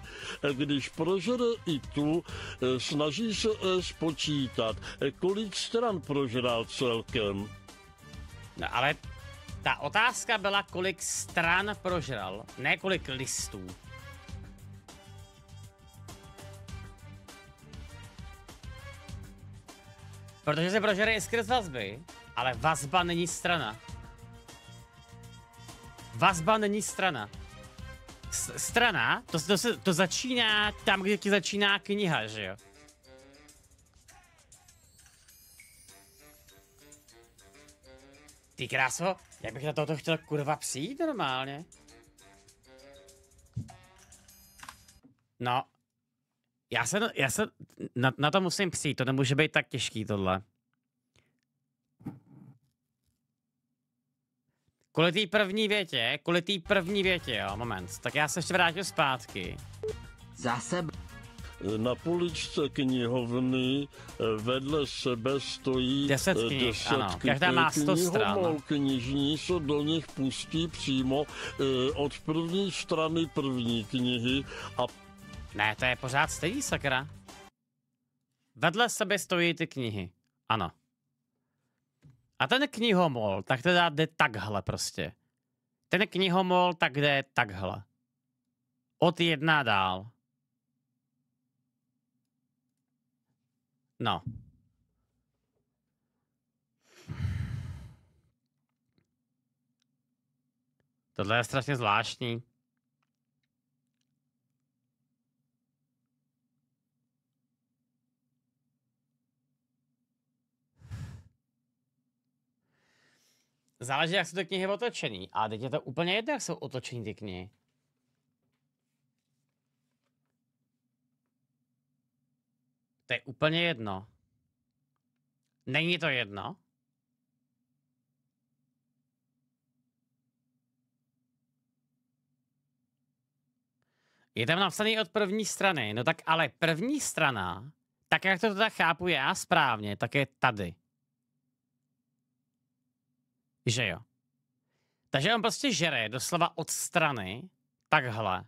Když prožere i tu, snaží se spočítat, kolik stran prožral celkem. No ale ta otázka byla, kolik stran prožral, ne kolik listů. Protože se prožere i skrz vazby, ale vazba není strana. Vazba není strana. Strana, to začíná tam, kde ti začíná kniha, že jo? Ty kráso, jak bych na toto chtěl kurva přijít normálně? No. Já se na to musím přijít, to nemůže být tak těžký tohle. Kvůli té první větě, jo, moment, tak já se ještě vrátím zpátky. Zase. Na poličce knihovny vedle sebe stojí 10 knih, 10 ano. Každá má 100 stran. Knižní se do nich pustí přímo od první strany první knihy a... Ne, to je pořád stejný, sakra. Vedle sebe stojí ty knihy. Ano. A ten knihomol, tak teda jde takhle prostě. Ten knihomol, tak jde takhle. Od 1 dál. No. Tohle je strašně zvláštní. Záleží, jak jsou ty knihy otočený. A teď je to úplně jedno, jak jsou otočený ty knihy. To je úplně jedno. Není to jedno? Je tam napsaný od první strany. No tak ale první strana, tak jak to teda chápu já správně, tak je tady. Že jo. Takže on prostě žere doslova od strany takhle.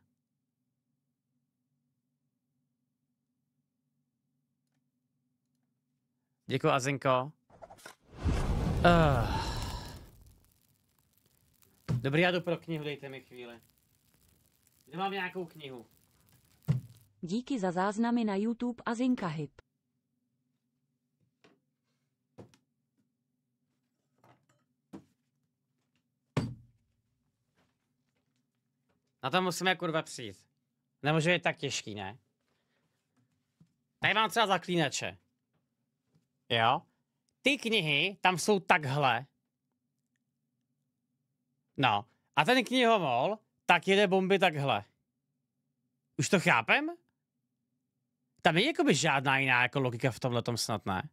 Děkuji, Azinko. Dobrý, já jdu pro knihu, dejte mi chvíli. Kde mám nějakou knihu? Díky za záznamy na YouTube, Azinka Hyp. Na to musíme kurva přijít. Nemůže být tak těžký, ne? Tady mám třeba zaklínače. Jo? ty knihy tam jsou takhle. No. A ten knihomol tak jede bomby takhle. Už to chápem? Tam není jakoby žádná jiná jako logika v tomhletom snad, ne?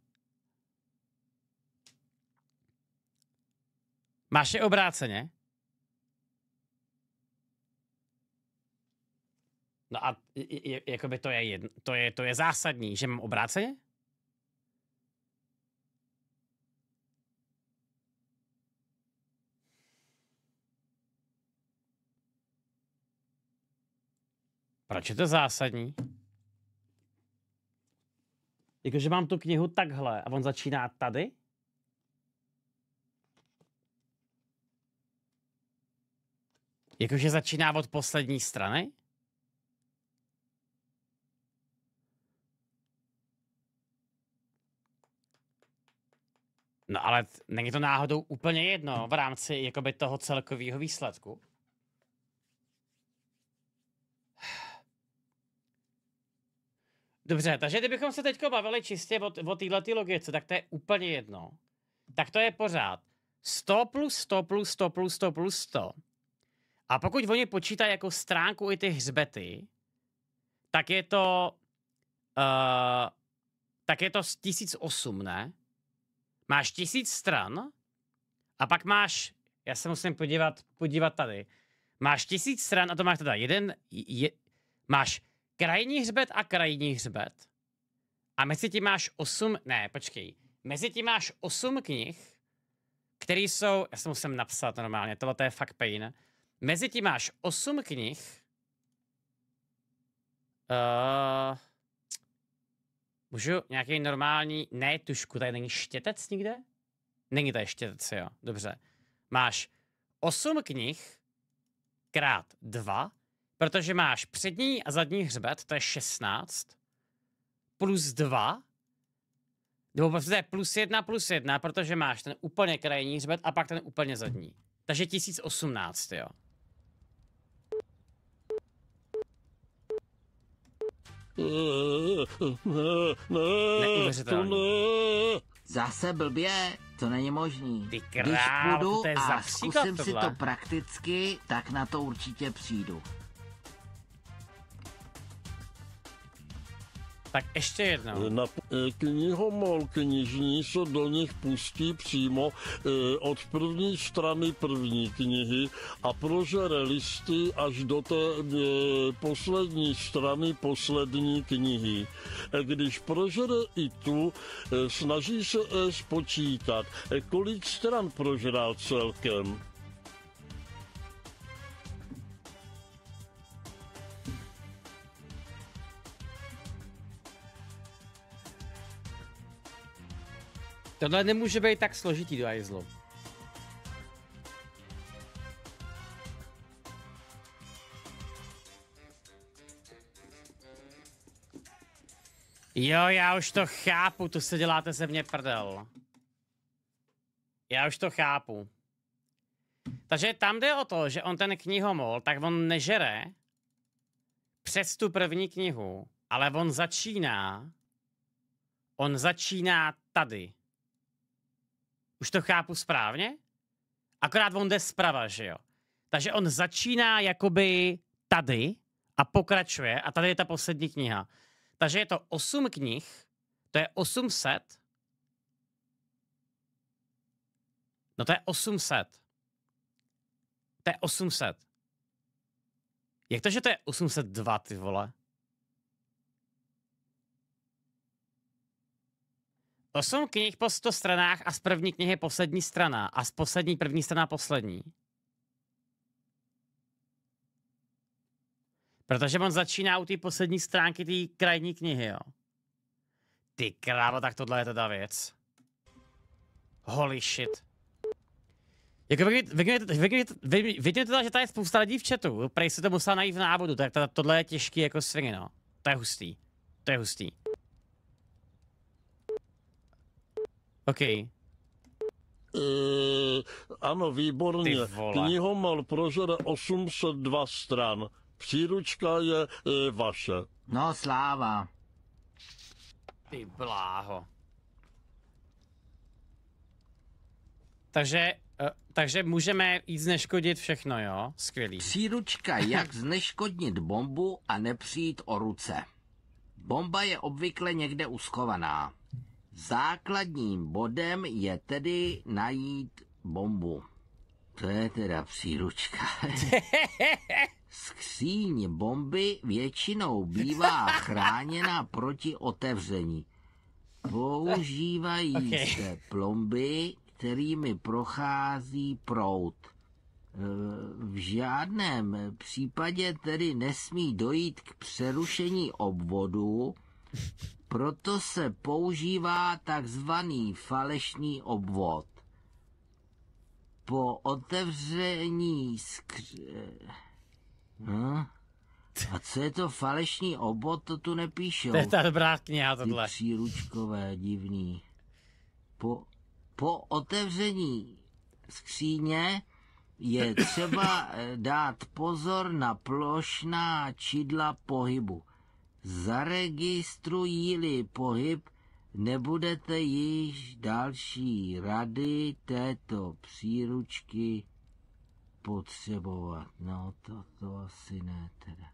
Máš je obráceně? No a jakoby to je, to je zásadní, že mám obráceně? Proč je to zásadní? Jakože mám tu knihu takhle a on začíná tady? Jakože začíná od poslední strany? No ale není to náhodou úplně jedno v rámci jakoby toho celkového výsledku? Dobře, takže kdybychom se teď bavili čistě o této logice, tak to je úplně jedno. Tak to je pořád 100 plus 100 plus 100 plus 100 plus 100. A pokud oni počítají jako stránku i ty hřbety, tak je to... tak je to 1008, ne? Máš 1000 stran a pak máš... Já se musím podívat tady. Máš 1000 stran a to máš teda máš krajní hřbet a krajní hřbet. A mezi tím máš 8... Ne, počkej. Mezi tím máš 8 knih, které jsou... Já se musím napsat normálně, tohle je fakt pain. Mezi tím máš 8 knih. Můžu nějaký normální... Ne, tušku, tady není štětec nikde? Není tady štětec, jo, dobře. Máš 8 knih krát 2, protože máš přední a zadní hřbet, to je 16, plus 2, nebo prostě to je plus 1, protože máš ten úplně krajní hřbet a pak ten úplně zadní. Takže 1018, jo. Neuvěřitelný. Zase blbě, to není možný. Ty kráv, když budu to je a zkusím si to prakticky, tak na to určitě přijdu. Tak ještě jednou. Na knihomol knižní se do nich pustí přímo od první strany první knihy a prožere listy až do té poslední strany poslední knihy. Když prožere i tu, snaží se spočítat, kolik stran prožral celkem. Tohle nemůže být tak složitý do Aizlu. Jo, já už to chápu, to se děláte ze mě prdel. Já už to chápu. Takže tam jde o to, že on ten knihomol, tak on nežere přes tu první knihu, ale on začíná tady. Už to chápu správně? Akorát on jde zprava, že jo? Takže on začíná jakoby tady a pokračuje a tady je ta poslední kniha. Takže je to 8 knih, to je 800. No to je 800. To je 800. Jak to, že to je 802, ty vole? 8 knih po 100 stranách a z první knihy poslední strana a z poslední první strana poslední. Protože on začíná u té poslední stránky té krajní knihy, jo. Ty krávo, tak tohle je teda věc. Holy shit. Jako vidíte teda, že tady je spousta lidí v chatu, prej se to musela najít v návodu, tak teda tohle je těžký jako svině, no. To je hustý. To je hustý. OK. Ano, výborně. Knihomol prožere 802 stran. Příručka je vaše. No, sláva. Ty bláho. Takže můžeme jít zneškodit všechno, jo? Skvělý. Příručka, jak zneškodnit bombu a nepřijít o ruce. Bomba je obvykle někde uschovaná. Základním bodem je tedy najít bombu. To je teda příručka. Skříň bomby většinou bývá chráněna proti otevření. Používají se plomby, kterými prochází proud. V žádném případě tedy nesmí dojít k přerušení obvodu, proto se používá takzvaný falešný obvod. Po otevření A co je to falešný obvod, to tu nepíšou. To je ta dobrá kniha, tohle. Ty příručkové, divný. Po otevření skříně je třeba dát pozor na plošná čidla pohybu. Zaregistrují-li pohyb, nebudete již další rady této příručky potřebovat. No to asi ne teda.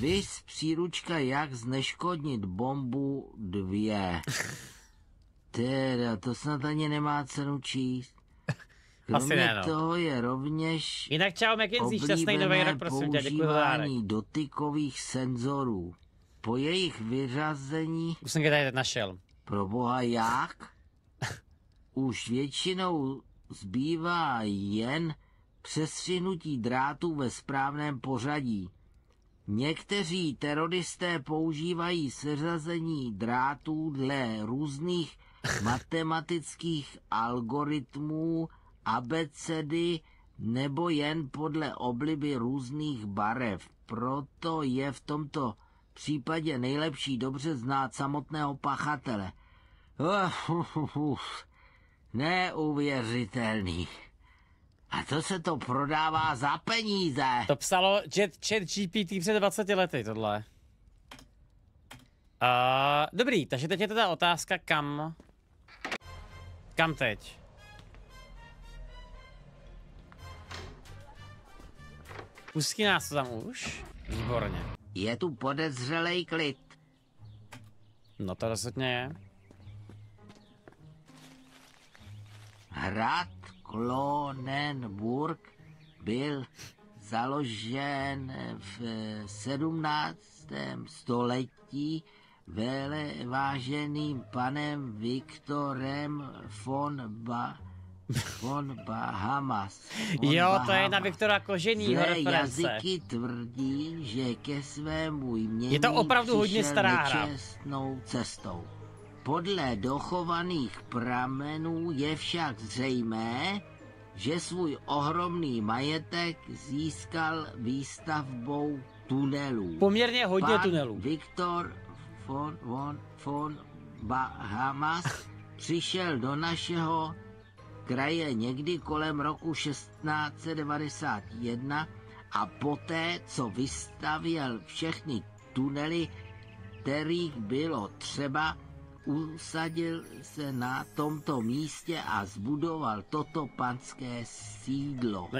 Viz příručka, jak zneškodnit bombu 2. Teda, to snad ani nemá cenu číst. Kromě toho je rovněž jinak čau, McKenzie, šťastný nový rok, prosím tě, děkuji za dárek. Dotykových senzorů. Po jejich vyřazení... Už jsem tady našel. Proboha, jak? Už většinou zbývá jen přestřihnutí drátů ve správném pořadí. Někteří teroristé používají seřazení drátů dle různých matematických algoritmů, abecedy nebo jen podle obliby různých barev. Proto je v tomto případě nejlepší dobře znát samotného pachatele. Neuvěřitelný. A to se to prodává za peníze. To psalo ChatGPT před 20 lety, tohle. Dobrý, takže teď je teda otázka, kam? Kam teď? Pustí nás to tam už? Výborně. Je tu podezřelej klid. No to rozhodně je. Hrad Klonenburg byl založen v 17. století veleváženým panem Viktorem von Bahamas. Jo, to je na Viktora Koženýho reference. Jazyky tvrdí, že ke svému jmění je to opravdu hodně stará hra. Cestou. Podle dochovaných pramenů je však zřejmé, že svůj ohromný majetek získal výstavbou tunelů. Poměrně hodně tunelů. Viktor von Bahamas přišel do našeho kraje někdy kolem roku 1691 a poté, co vystavěl všechny tunely, kterých bylo třeba, usadil se na tomto místě a zbudoval toto panské sídlo.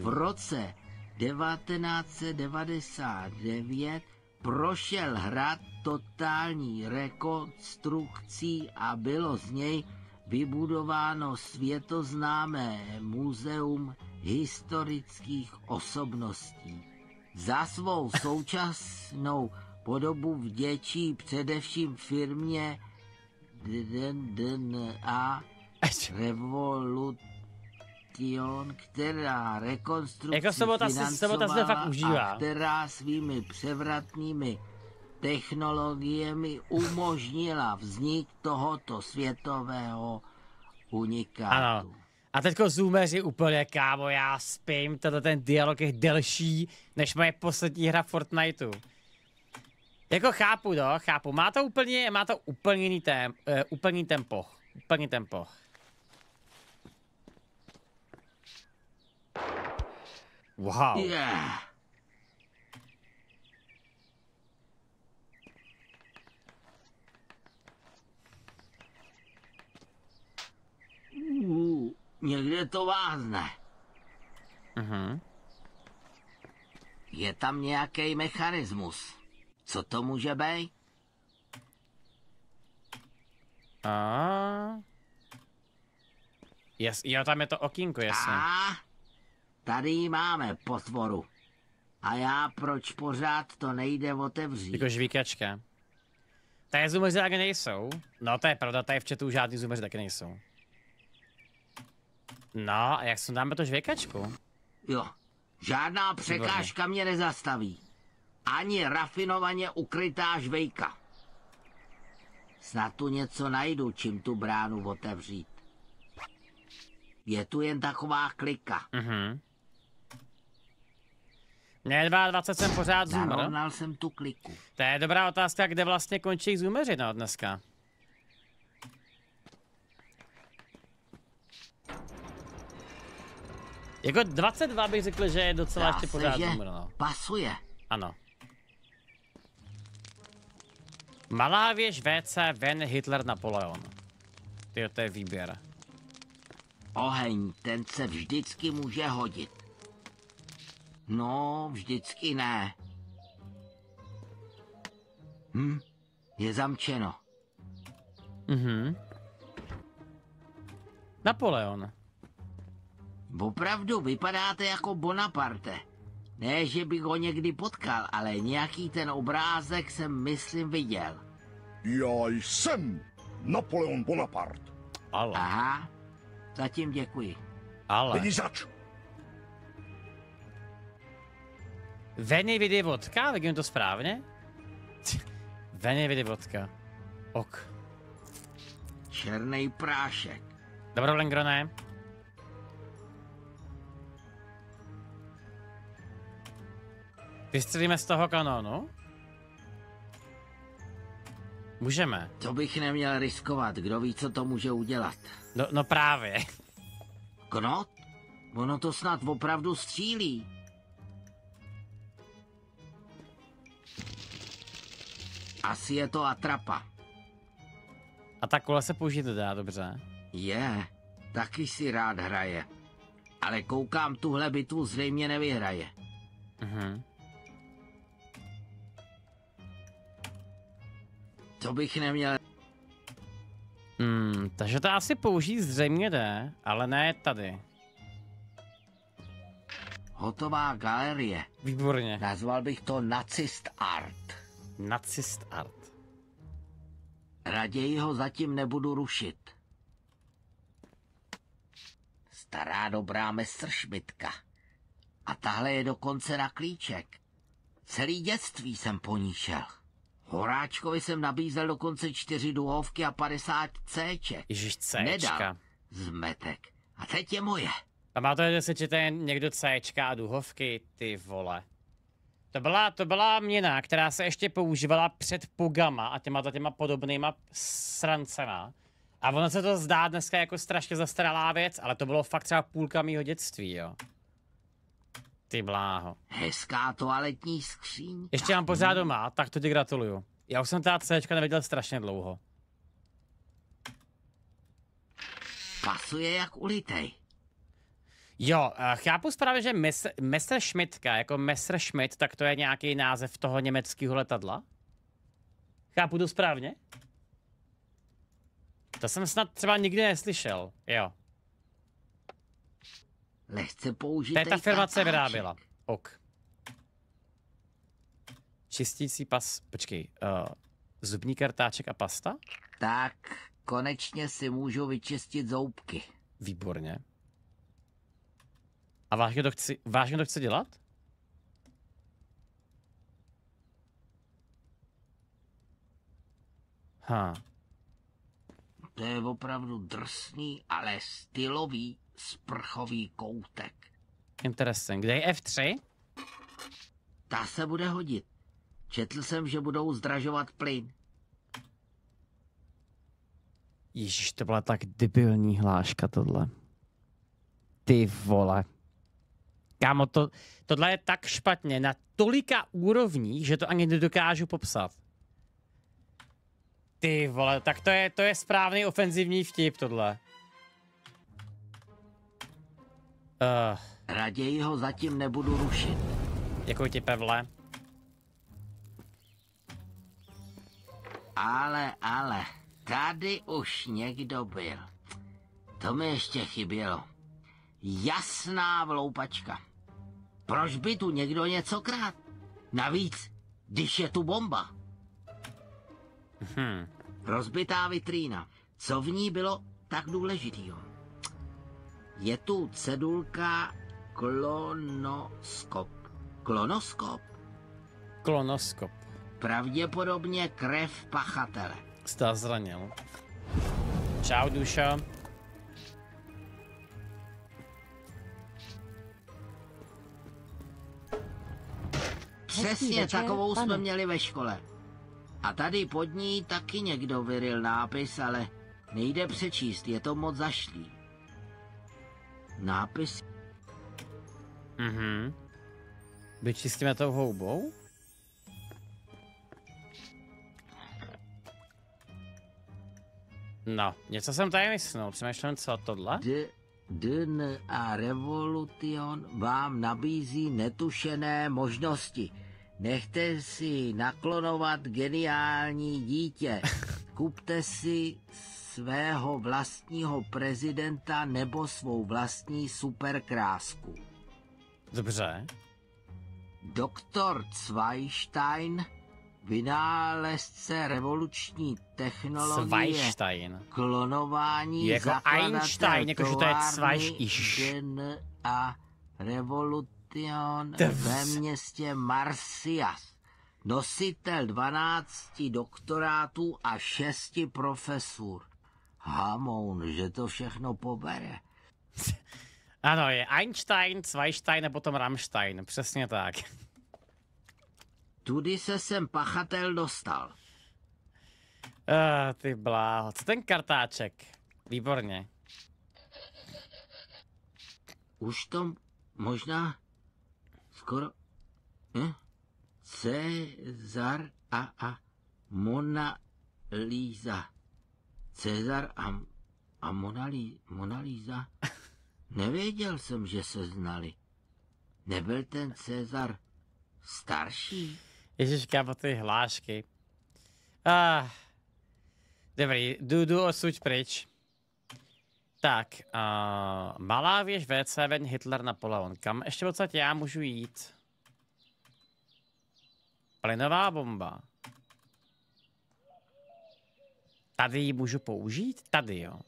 V roce 1999 prošel hrad totální rekonstrukcí a bylo z něj vybudováno světoznámé muzeum historických osobností. Za svou současnou podobu vděčí především firmě DNA Revolution, která rekonstrukci financovala a která svými převratnými technologiemi umožnila vznik tohoto světového unikátu. Ano. A teďko zoomeři úplně, kámo, já spím, tato ten dialog je delší než moje poslední hra Fortniteu. Jako chápu, no, chápu. Má to úplně jiný tempo. Úplně tempo. Wow. Yeah. Někde to vázne. Mhm. Je tam nějaký mechanismus. Co to může být? Jo, tam je to okýnko, jasně. Tady máme potvoru. A já proč pořád to nejde otevřít? Jako žvíkačka. Tady zoomeři taky nejsou. No to je pravda, tady v chatu žádný zoomeři taky nejsou. No a jak se dáme to žvíkačku? Jo, žádná překážka mě nezastaví. Ani rafinovaně ukrytá žvejka. Snad tu něco najdu, čím tu bránu otevřít. Je tu jen taková klika. Mhm. Mě 22 jsem pořád zoomer. Zarovnal jsem tu kliku. To je dobrá otázka, kde vlastně končí zoomeři na dneska. Jako 22 bych řekl, že je docela ještě pořád zoomer. No. Pasuje. Ano. Malá věž WC, ven Hitler, Napoleon. Tyjo, to je výběr. Oheň, ten se vždycky může hodit. No, vždycky ne. Hm, je zamčeno. Mhm. Napoleon. Opravdu vypadáte jako Bonaparte. Ne, že bych ho někdy potkal, ale nějaký ten obrázek jsem, myslím, viděl. Já jsem Napoleon Bonaparte. Ale. Aha, zatím děkuji. Ale. Není zač. Veny vody vodka, vidím to správně? Veny vody vodka. Ok. Černý prášek. Dobro, Lengroné. Vystřelíme z toho kanónu? Můžeme. To bych neměl riskovat, kdo ví, co to může udělat. No právě. Knot? Ono to snad opravdu střílí. Asi je to atrapa. A ta kola se použít dá, dobře. Je, taky si rád hraje. Ale koukám, tuhle bitvu zřejmě nevyhraje. Mhm. To bych neměl. Takže to asi použít zřejmě jde, ale ne tady. Hotová galerie. Výborně. Nazval bych to nacist art. Nacist art. Raději ho zatím nebudu rušit. Stará dobrá mestršmitka. A tahle je dokonce na klíček. Celý dětství jsem po ní šel. Horáčkovi jsem nabízel dokonce 4 duhovky a 50 Cček. Ježiš, Cčka. Nedal. Zmetek. A teď je moje. A má to, že se čete někdo Cčka a duhovky, ty vole. To byla měna, která se ještě používala před pugama a těma podobnýma srancema. A ono se to zdá dneska jako strašně zastaralá věc, ale to bylo fakt třeba půlka mýho dětství, jo. Ty bláho. Hezká toaletní skříň. Ještě mám pořád doma, tak to ti gratuluju. Já už jsem ta Cčka neviděl strašně dlouho. Pasuje jak ulitej. Jo, chápu správně, že Messerschmittka, jako Messerschmitt, tak to je nějaký název toho německého letadla? Chápu to správně? To jsem snad třeba nikdy neslyšel, jo. Lehce použitej. To je ta firma, co vyráběla. Ok. Čistící pas, počkej, zubní kartáček a pasta? Tak, konečně si můžu vyčistit zoubky. Výborně. A vážně to chci dělat? To je opravdu drsný, ale stylový sprchový koutek. Interesting. Kde je F3? Ta se bude hodit. Četl jsem, že budou zdražovat plyn. Ježiš, to byla tak debilní hláška tohle. Ty vole. Kámo, tohle je tak špatně na tolika úrovních, že to ani nedokážu popsat. Ty vole, tak to je správný ofenzivní vtip tohle. Raději ho zatím nebudu rušit. Děkuji ti, Pevle. Ale, tady už někdo byl. To mi ještě chybělo. Jasná vloupačka. Proč by tu někdo něco krát? Navíc, když je tu bomba. Rozbitá vitrína. Co v ní bylo tak důležitýho? Je tu cedulka klonoskop. Klonoskop? Klonoskop. Pravděpodobně krev pachatele. Jste zranil. Čau, duša. Přesně takovou jsme měli ve škole. A tady pod ní taky někdo vyril nápis, ale nejde přečíst, je to moc zašlý. Nápis? Vyčistíme tou houbou? No, něco jsem tady myslel, přemýšlím, co tohle? DNA Revolution vám nabízí netušené možnosti. Nechte si naklonovat geniální dítě. Kupte si svého vlastního prezidenta nebo svou vlastní superkrásku. Dobře. Doktor Zweistein, vynálezce revoluční technologie klonování, jako Einstein, jakože to je Zweistein. A Revolution ve městě Marcias. Nositel 12 doktorátů a 6 profesur. Hamoun, že to všechno pobere. Ano, je Einstein, Zweistein a potom Rammstein, přesně tak. Tudy se sem pachatel dostal. Ty bláho, co ten kartáček? Výborně. Už to možná skoro... Cezar a Mona Lisa. Cezar a Mona Lisa. Nevěděl jsem, že se znali. Nebyl ten Cezar starší? Ježiška, po ty hlášky. Dobrý, jdu odsuť pryč. Tak, malá věž V7, Hitler, Napoleon. Kam ještě odsaď já můžu jít? Plynová bomba. Tady ji můžu použít? Tady jo.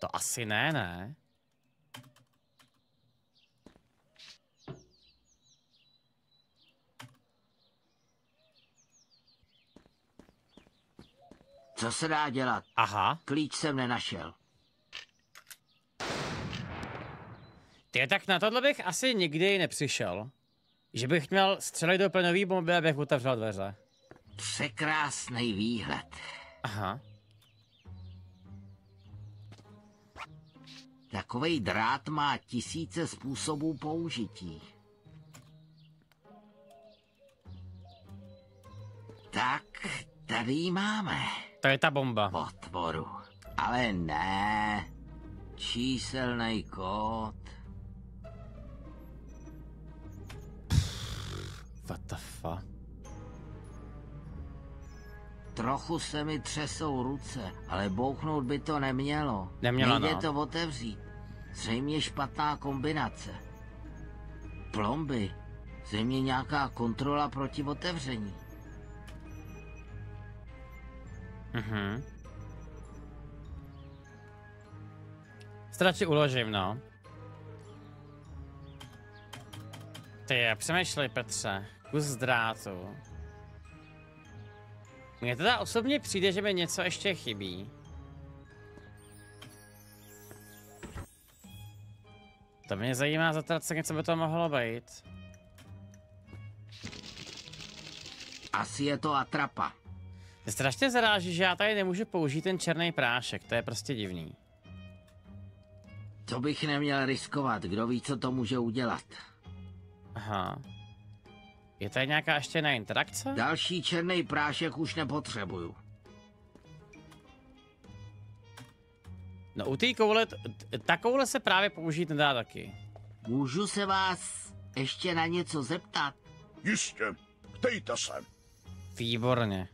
To asi ne, ne? Co se dá dělat? Aha. Klíč jsem nenašel. Ty, tak na tohle bych asi nikdy nepřišel. Že bych měl střelit do plynové bomby, abych otevřel dveře. Překrásný výhled. Aha. Takovej drát má 1000 způsobů použití. Tak, tady ji máme. To je ta bomba. Potvoru. Ale ne. Číselný kód. What the fuck? Trochu se mi třesou ruce, ale bouchnout by to nemělo. Nejde to otevřít. Zřejmě špatná kombinace. Plomby. Zřejmě nějaká kontrola proti otevření. Stračí uložím, no. Ty, přemýšlej, Petře. Kus drátu. Mně teda osobně přijde, že mi něco ještě chybí. To mě zajímá zatraceně, co by to mohlo být. Asi je to atrapa. Mě strašně zaráží, že já tady nemůžu použít ten černý prášek, to je prostě divný. To bych neměl riskovat, kdo ví, co to může udělat. Aha. Je tady nějaká ještě jiná interakce? Další černý prášek už nepotřebuju. No u té koule, ta koule se právě použít nedá taky. Můžu se vás ještě na něco zeptat? Jistě, ptejte se. Výborně,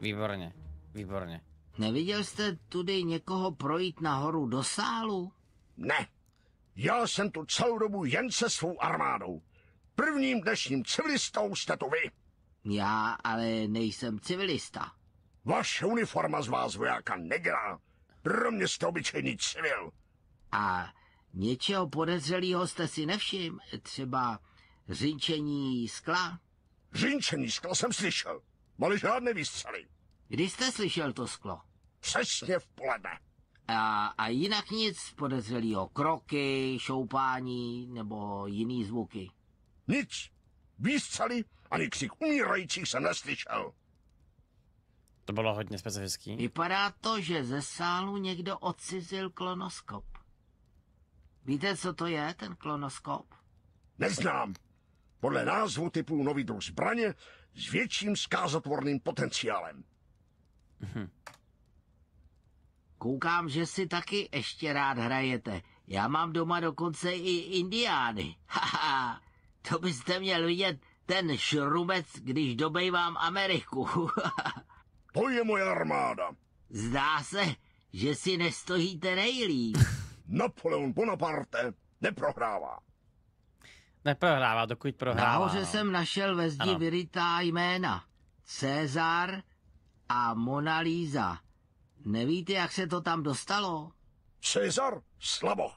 výborně, výborně. Neviděl jste tudy někoho projít nahoru do sálu? Ne, já jsem tu celou dobu jen se svou armádou. Prvním dnešním civilistou jste tu vy. Já ale nejsem civilista. Vaše uniforma z vás vojáka nedělá. Pro mě jste obyčejný civil. A něčeho podezřelého jste si nevšiml? Třeba řinčení skla? Řinčení skla jsem slyšel, ale žádné výstřely. Kdy jste slyšel to sklo? Přesně v poledne. A jinak nic podezřelého? Kroky, šoupání nebo jiný zvuky? Nic. Výstřely ani křik umírajících jsem neslyšel. To bylo hodně specifický. Vypadá to, že ze sálu někdo odcizil klonoskop. Víte, co to je, ten klonoskop? Neznám. Podle názvu typu nový druh zbraně s větším zkázatvorným potenciálem. Koukám, že si taky ještě rád hrajete. Já mám doma dokonce i indiány. Haha, to byste měl vidět ten šrumec, když dobejvám Ameriku. To je moje armáda. Zdá se, že si nestojíte nejlíp. Napoleon Bonaparte neprohrává. Neprohrává, dokud prohrává. Nahoře jsem našel ve zdi vyrytá jména. Cezar a Mona Lisa. Nevíte, jak se to tam dostalo? Cezar? Slabo.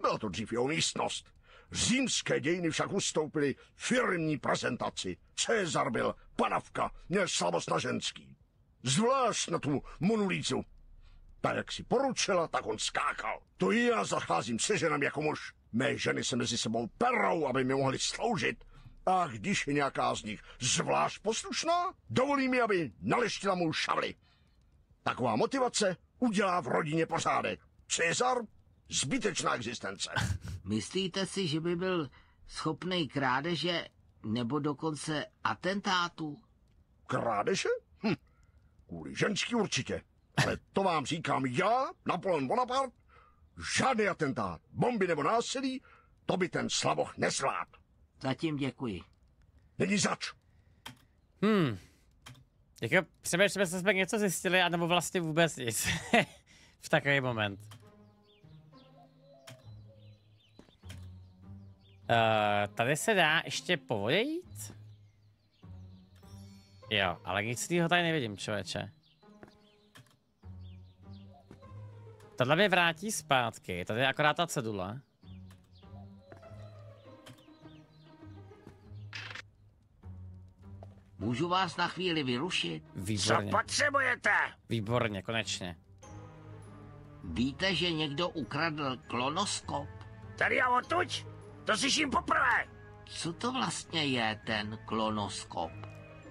Byla to dřív jeho místnost. Římské dějiny však ustoupily firmní prezentaci. Cezar byl panavka, měl slabost na ženský. Zvlášť na tu Monu Lisu. Ta jak si poručila, tak on skákal. To i já zacházím se ženami jako muž. Mé ženy se mezi sebou perou, aby mi mohly sloužit. A když je nějaká z nich zvlášť poslušná, dovolí mi, aby naleštila mou šavli. Taková motivace udělá v rodině pořádek. Cezar? Zbytečná existence. Myslíte si, že by byl schopný krádeže nebo dokonce atentátu? Krádeže? Hm. Kvůli ženský určitě. Ale to vám říkám já, Napoleon Bonaparte, žádný atentát, bomby nebo násilí, to by ten slaboch neslát. Zatím děkuji. Není zač. Hm. Jako přemýšlíme, že jsme něco zjistili, anebo vlastně vůbec nic. V takový moment. Tady se dá ještě po vodě jít? Jo, ale nic týho tady nevidím, člověče. Tohle mě vrátí zpátky, tady je akorát ta cedula. Můžu vás na chvíli vyrušit? Výborně. Co potřebujete? Výborně, konečně. Víte, že někdo ukradl klonoskop? Tady já odtuď? To slyším poprvé. Co to vlastně je ten klonoskop?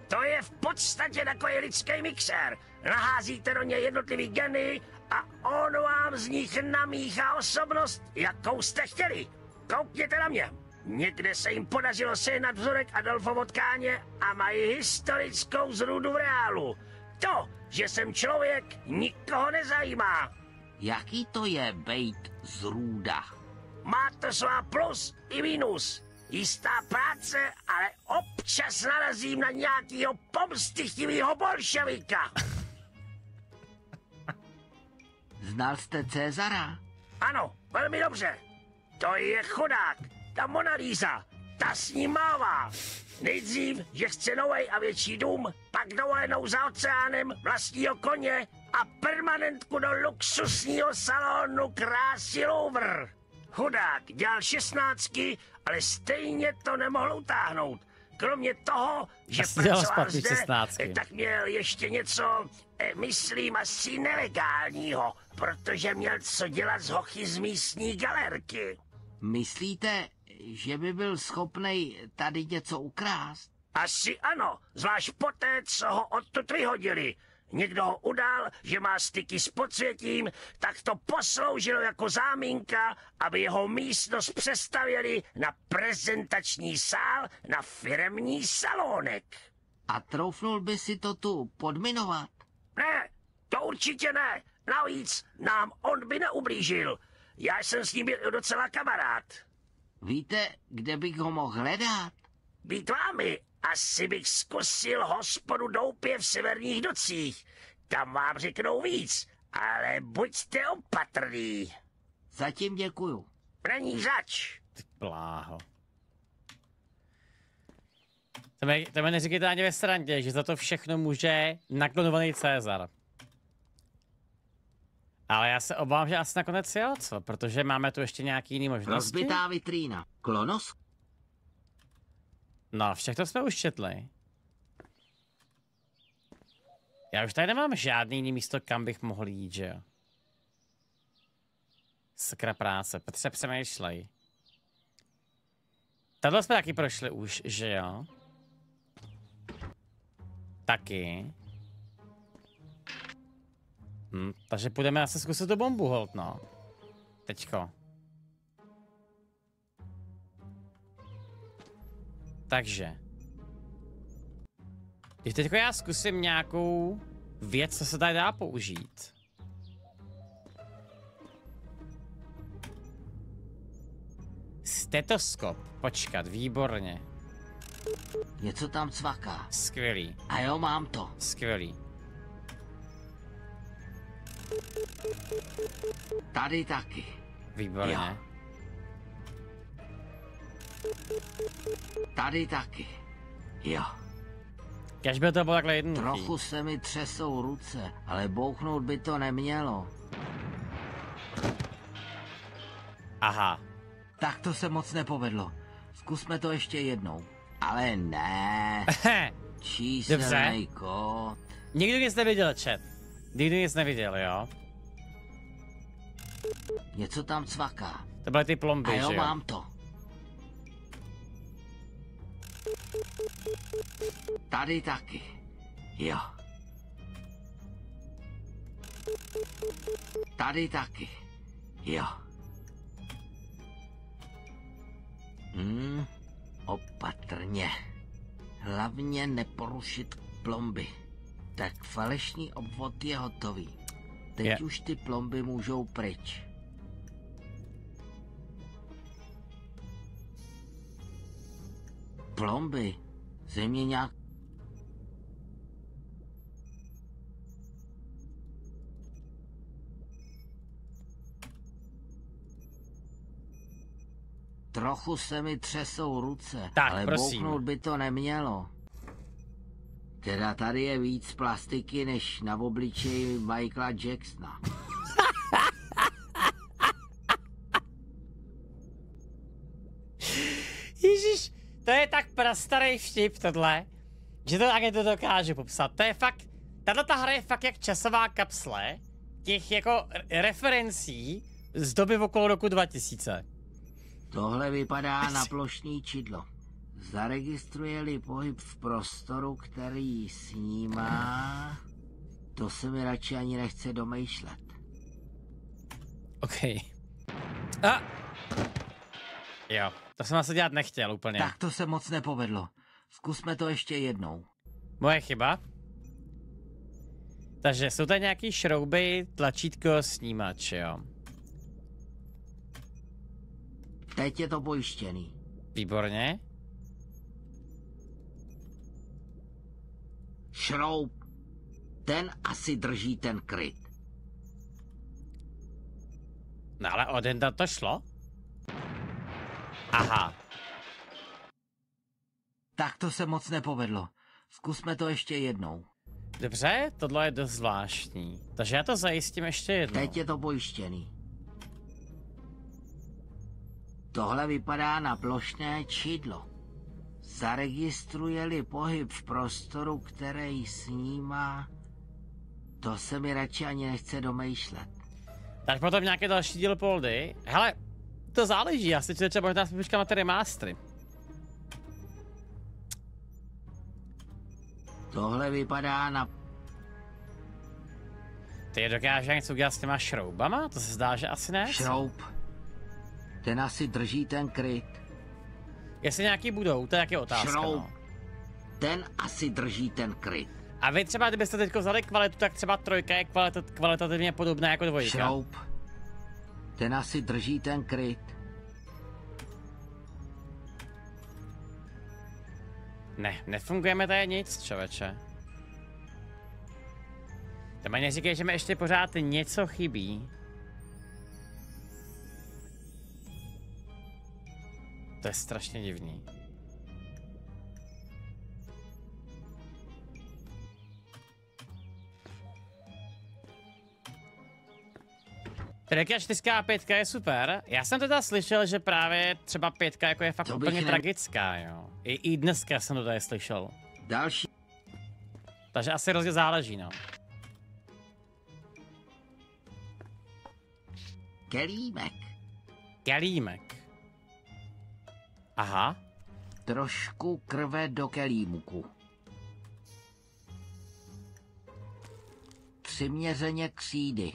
To je v podstatě takový lidský mixér. Naházíte do něj jednotlivý geny a on vám z nich namíchá osobnost, jakou jste chtěli. Koukněte na mě. Někde se jim podařilo sehnat vzorek Adolfovo tkáně a mají historickou zrůdu v reálu. To, že jsem člověk, nikoho nezajímá. Jaký to je bejt zrůda? Má to svá plus i minus. Jistá práce, ale občas narazím na nějakýho pomstychtivýho bolševika. Znal jste Cezara? Ano, velmi dobře. To je chudák, ta Mona Lisa, ta s ním mává. Nejdřív, že chce novej a větší dům, pak dovolenou za oceánem, vlastního koně a permanentku do luxusního salonu krásy Louvre. Chudák dělal 16, ale stejně to nemohl utáhnout. Kromě toho, že pracoval zde, tak měl ještě něco, myslím asi nelegálního, protože měl co dělat z hochy z místní galerky. Myslíte, že by byl schopnej tady něco ukrást? Asi ano, zvlášť poté, co ho odtud vyhodili. Někdo ho udal, že má styky s podsvětím, tak to posloužilo jako záminka, aby jeho místnost přestavěli na prezentační sál, na firemní salonek. A troufnul by si to tu podminovat? Ne, to určitě ne, Navíc nám on by neublížil. Já jsem s ním byl docela kamarád. Víte, kde bych ho mohl hledat? Být vámi, asi bych zkusil hospodu Doupě v Severních Docích. Tam vám řeknou víc, ale buďte opatrný. Zatím děkuju. Není zač. Ty bláho. Tebe neříkejte ani ve srandě, že za to všechno může naklonovaný Cezar. Ale já se obávám, že asi nakonec jo, co? Protože máme tu ještě nějaký jiný možnosti. Rozbitá vitrína. Klonos? No, všechno jsme už četli. Já už tady nemám žádný jiný místo, kam bych mohl jít, že jo? Sakra práce, Petře, přemýšlej. Tadle jsme taky prošli už, že jo? Taky. Takže půjdeme asi zkusit tu bombu, holt, no. Teďko. Takže. Když teďko já zkusím nějakou věc, co se tady dá použít. Stetoskop. Počkat, výborně. Něco tam cvaká. Skvělý. A jo, mám to. Skvělý. Tady taky. Výborně. Jo. Tady taky. Jo. Kež by to bylo takhle jednoduchý. Trochu se mi třesou ruce, ale bouchnout by to nemělo. Aha. Tak to se moc nepovedlo. Zkusme to ještě jednou. Ale ne. Číselný kód. Nikdo nic neviděl, chat. Nikdo nic neviděl, jo. Něco tam cvaká. To byly ty plomby, a jo, že jo? Mám to. Tady taky. Jo. Tady taky. Jo. Opatrně. Hlavně neporušit plomby. Tak falešný obvod je hotový. Teď už ty plomby můžou pryč. Plomby? Země nějak... Trochu se mi třesou ruce, tak, ale bouchnout by to nemělo. Teda tady je víc plastiky, než na obličeji Michaela Jacksona. Ježíš, to je tak prastarý vtip tohle, že to ani to dokážu popsat. To je fakt, tato hra je fakt jak časová kapsle těch jako referencí z doby okolo roku 2000. Tohle vypadá na plošný čidlo. Zaregistruje-li pohyb v prostoru, který snímá, to se mi radši ani nechce domýšlet. OK. A. Jo, to jsem asi dělat nechtěl úplně. Tak to se moc nepovedlo. Zkusme to ještě jednou. Moje chyba. Takže jsou tady nějaký šrouby, tlačítko, snímač, jo. Teď je to pojištěný. Výborně. Šroub. Ten asi drží ten kryt. No ale od jenda to šlo. Aha. Tak to se moc nepovedlo. Zkusme to ještě jednou. Dobře, tohle je dost zvláštní. Takže já to zajistím ještě jednou. Teď je to pojištěný. Tohle vypadá na plošné čidlo. Zaregistruje-li pohyb v prostoru, který snímá, to se mi radši ani nechce domýšlet. Tak potom nějaké další díl Poldy. Hele, to záleží, já si třeba možná počkám na ty remastery. Tohle vypadá na... Ty dokáže něco udělat s těma šroubama? To se zdá, že asi ne? Šroub. Ten asi drží ten kryt. Jestli nějaký budou, to je taky otázka. Šroub. No. Ten asi drží ten kryt. A vy třeba, kdybyste teď vzali kvalitu, tak třeba trojka je kvalitativně podobná jako dvojka. Šroup. Ten asi drží ten kryt. Ne, nefungujeme tady nic, člověče. To mi neříkej, že mi ještě pořád něco chybí. To je strašně divný. Trojka, čtyřka a pětka je super. Já jsem teda slyšel, že právě třeba pětka jako je fakt úplně tragická, jo. I dneska jsem to tady slyšel. Další. Takže asi rozdíl záleží, no. Kelímek. Kelímek. Aha. Trošku krve do kelímku. Přiměřeně křídy.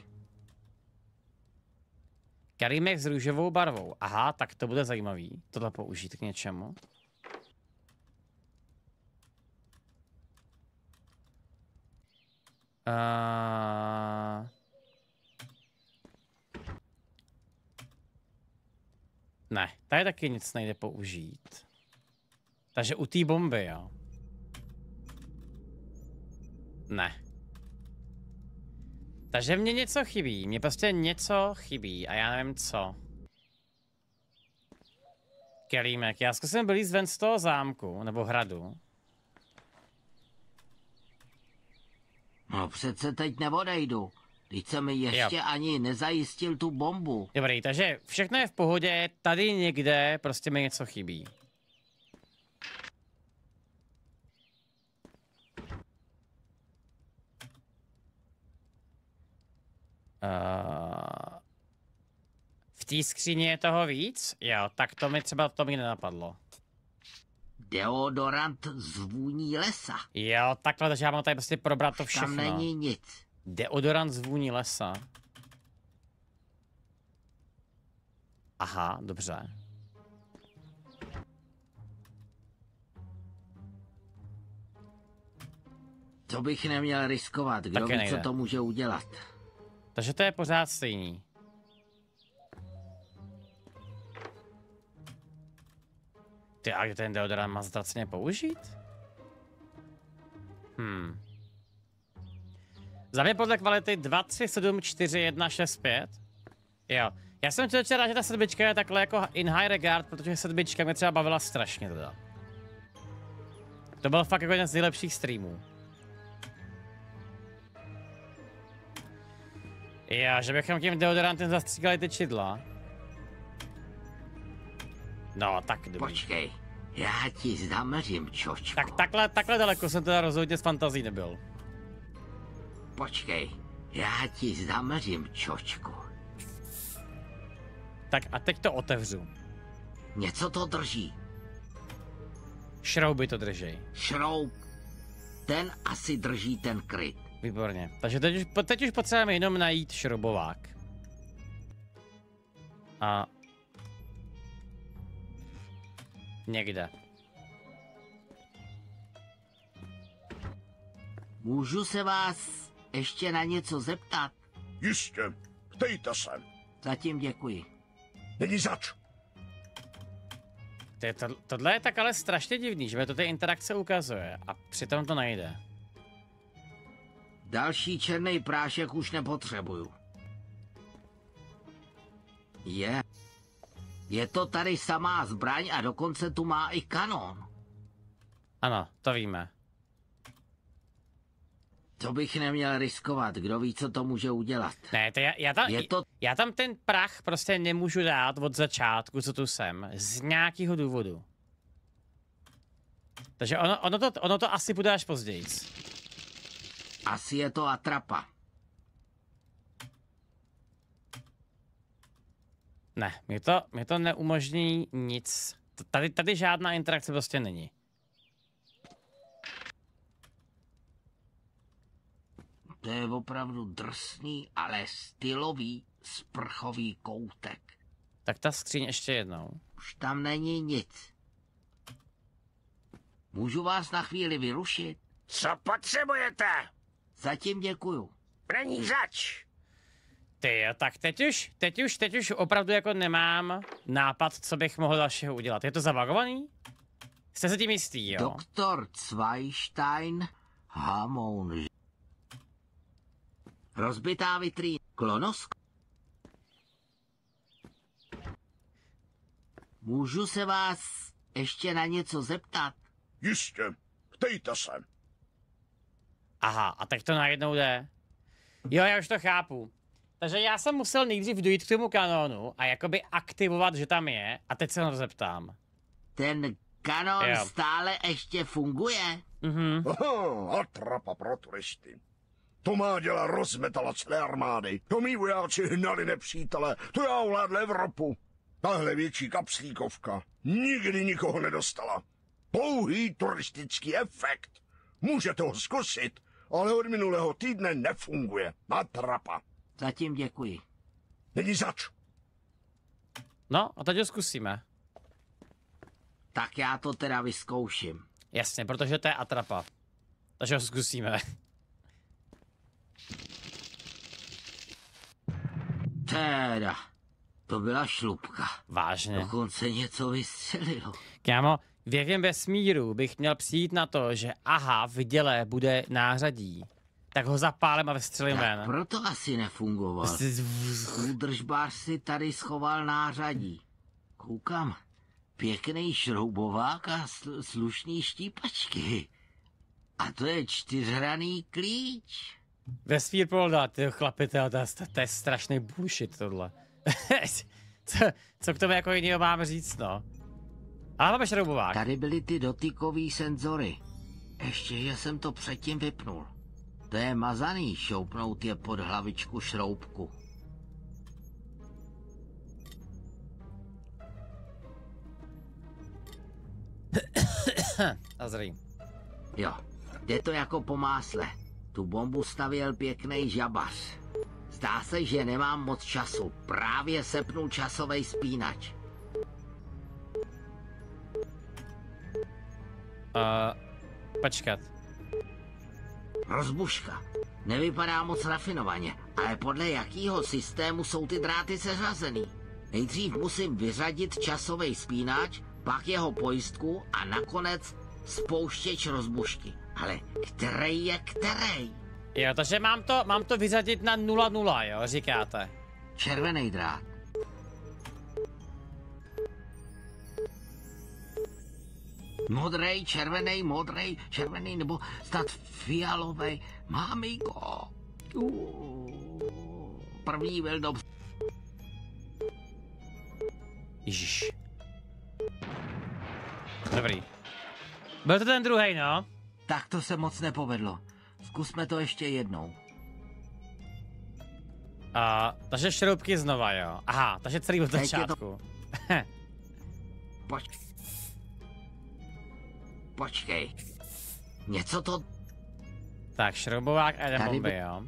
Kelímek s růžovou barvou. Aha, tak to bude zajímavý. Tohle použít k něčemu. Ne, tady taky nic nejde použít. Takže u té bomby, jo. Ne. Takže mě něco chybí. Mně prostě něco chybí a já nevím co. Kelímek, já zkusím vylízt ven z toho zámku, nebo hradu. No přece teď neodejdu. Teď jsem ještě ani nezajistil tu bombu. Dobrý, takže všechno je v pohodě, tady někde prostě mi něco chybí. V té skříně je toho víc? Jo, tak to mi nenapadlo. Deodorant z vůní lesa. Jo, takhle, takže já mám tady prostě probrat to všechno. Tam není nic. Deodorant z vůní lesa. Aha, dobře. To bych neměl riskovat, kdo ví, co to může udělat. Takže to je pořád stejný. Ty, a kde ten deodorant má zdracně použít? Za mě podle kvality 2, 3, 7, 4, 1, 6, 5. Jo, já jsem chtěl rád, že ta sedmička je takhle jako in high regard, protože sedmička mě třeba bavila strašně teda. To byl fakt jako jeden z nejlepších streamů. Jo, že bychom tím deodorantem zastříkali ty čidla. No, tak dobrý. Počkej, já ti zamřím, čočko. Tak takhle daleko jsem teda rozhodně s fantazí nebyl. Počkej, já ti zamřím, čočku. Tak a teď to otevřu. Něco to drží. Šrouby to drží. Šroub. Ten asi drží ten kryt. Výborně. Takže teď už potřebujeme jenom najít šroubovák. A... někde. Můžu se vás ještě na něco zeptat? Jistě, ptejte se. Zatím děkuji. Není zač. Tohle je tak ale strašně divný, že mi to ty interakce ukazuje a přitom to najde. Další černý prášek už nepotřebuju. Je to tady samá zbraň a dokonce tu má i kanon. Ano, to víme. To bych neměl riskovat, kdo ví, co to může udělat. Ne, to já tam ten prach prostě nemůžu dát od začátku, co tu jsem, z nějakého důvodu. Takže ono to asi bude až později. Asi je to atrapa. Ne, mě to neumožní nic. Tady žádná interakce prostě není. To je opravdu drsný, ale stylový sprchový koutek. Tak ta skříň ještě jednou. Už tam není nic. Můžu vás na chvíli vyrušit? Co potřebujete? Zatím děkuju. Není zač. Ty jo, tak teď už opravdu jako nemám nápad, co bych mohl dalšího udělat. Je to zabagovaný? Jste se tím jistý, jo? Doktor Zweistein, Hamoun. Rozbitá vitrína. Klonosk. Můžu se vás ještě na něco zeptat? Jistě, ptejte se. Aha, a tak to najednou jde. Jo, já už to chápu. Takže já jsem musel nejdřív dojít k tomu kanónu a jakoby aktivovat, že tam je, a teď se na to zeptám. Ten kanón stále ještě funguje? Mhm. Atrapa pro turisty. To má děla rozmetala celé armády. To mý vojáci hnali nepřítele, to já ovládl Evropu. Tahle větší kapslíkovka nikdy nikoho nedostala. Pouhý turistický efekt. Můžete ho zkusit, ale od minulého týdne nefunguje. Atrapa. Zatím děkuji. Není zač. No, a teď ho zkusíme. Tak já to teda vyzkouším. Jasně, protože to je atrapa. Takže ho zkusíme. Teda, to byla šlupka. Vážně. Dokonce něco vystřelilo. Kámo, věkem vesmíru bych měl přijít na to, že aha, v děle bude nářadí. Tak ho zapálem a vystřelím ven. Proto asi nefungoval. Údržbář si tady schoval nářadí. Koukám, pěkný šroubovák a slušný štípačky. A to je čtyřhraný klíč. Vesmír poldá, tyjo chlapi, to je strašný bullshit tohle. co k tomu jako jiného mám říct, no? Ale máme šroubovák. Tady byly ty dotykový senzory. Ještě, že jsem to předtím vypnul. To je mazaný, šoupnout je pod hlavičku šroubku. A zrý. Jo, jde to jako po másle. Tu bombu stavěl pěkný žabař. Zdá se, že nemám moc času. Právě sepnul časový spínač. Počkat. Rozbuška. Nevypadá moc rafinovaně, ale podle jakého systému jsou ty dráty seřazený? Nejdřív musím vyřadit časový spínač, pak jeho pojistku a nakonec spouštěč rozbušky. Ale který je který? Jo, takže mám to vyřadit na 0,0, jo, říkáte. Červený drát. Modrej, červený, modrej, červený, nebo snad fialovej. Mámiko. První byl dobře. Ježiš. Dobrý. Byl to ten druhý, no? Tak to se moc nepovedlo. Zkusme to ještě jednou. Takže šroubky znova, jo. Aha, takže celý od začátku. Počkej. Něco to... Tak, šroubovák a bomby, jo.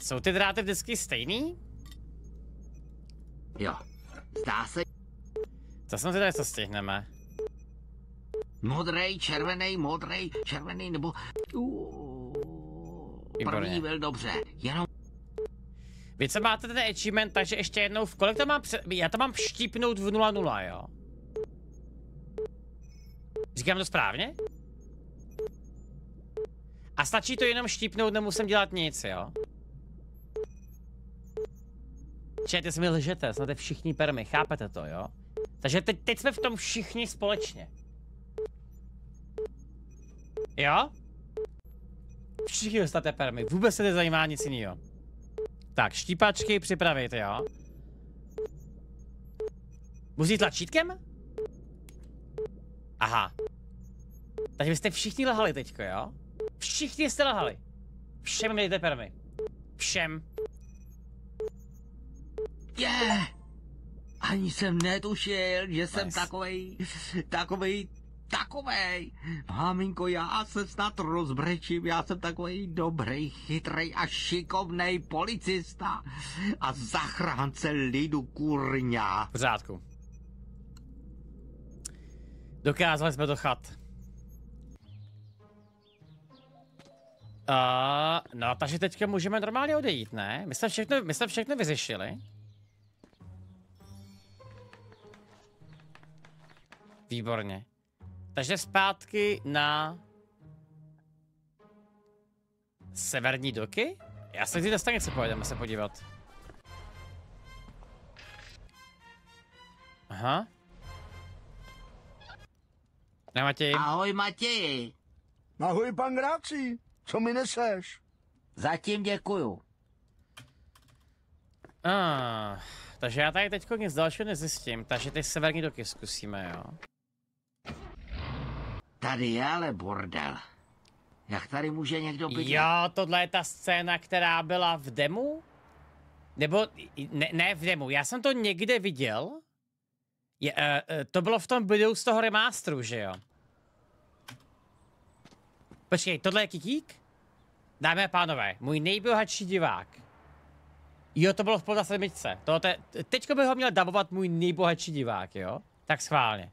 Jsou ty dráty vždycky stejný? Jo. Zdá se... Co jsme teda, co stihneme? Modrej, červený, nebo... První byl dobře, jenom... Vy co máte ten achievement, takže ještě jednou v kolik to mám před... Já to mám vštípnout v 0,0, jo? Říkám to správně? A stačí to jenom štípnout, nemusím dělat nic, jo? Čete, si mi lžete, snad všichni permy, chápete to, jo? Takže teď jsme v tom všichni společně. Jo? Všichni dostate permy, vůbec se nezajímá nic jiného. Tak, štípačky připravit, jo? Musí tlačítkem? Aha. Takže vy jste všichni lhali teďko, jo? Všichni jste lhali. Všem mějte permy. Všem. Ani jsem netušil, že jsem takovej. Máminko, já se snad rozbrečím, já jsem takovej dobrý, chytrej a šikovnej policista a zachránce lidu, kurňa. V řádku. Dokázali jsme to chat. No, takže teďka můžeme normálně odejít, ne? My jsme všechno vyřešili. Výborně. Takže zpátky na severní doky? Já se chci do stanice, pojedeme se podívat. Aha. Ne, Matěj. Ahoj, Matěji. Ahoj, pan Gráci. Co mi neseš? Zatím děkuju. Takže já tady teďko nic dalšího nezjistím, takže ty severní doky zkusíme, jo? Tady je ale bordel. Jak tady může někdo být? Jo, tohle je ta scéna, která byla v demu? Nebo, ne v demu, já jsem to někde viděl. To bylo v tom videu z toho remasteru, že jo? Počkej, tohle je Kikík? Dámy a pánové, můj nejbohatší divák. Jo, to bylo v Polda 7. Teďko bych ho měl dabovat můj nejbohatší divák, jo? Tak schválně.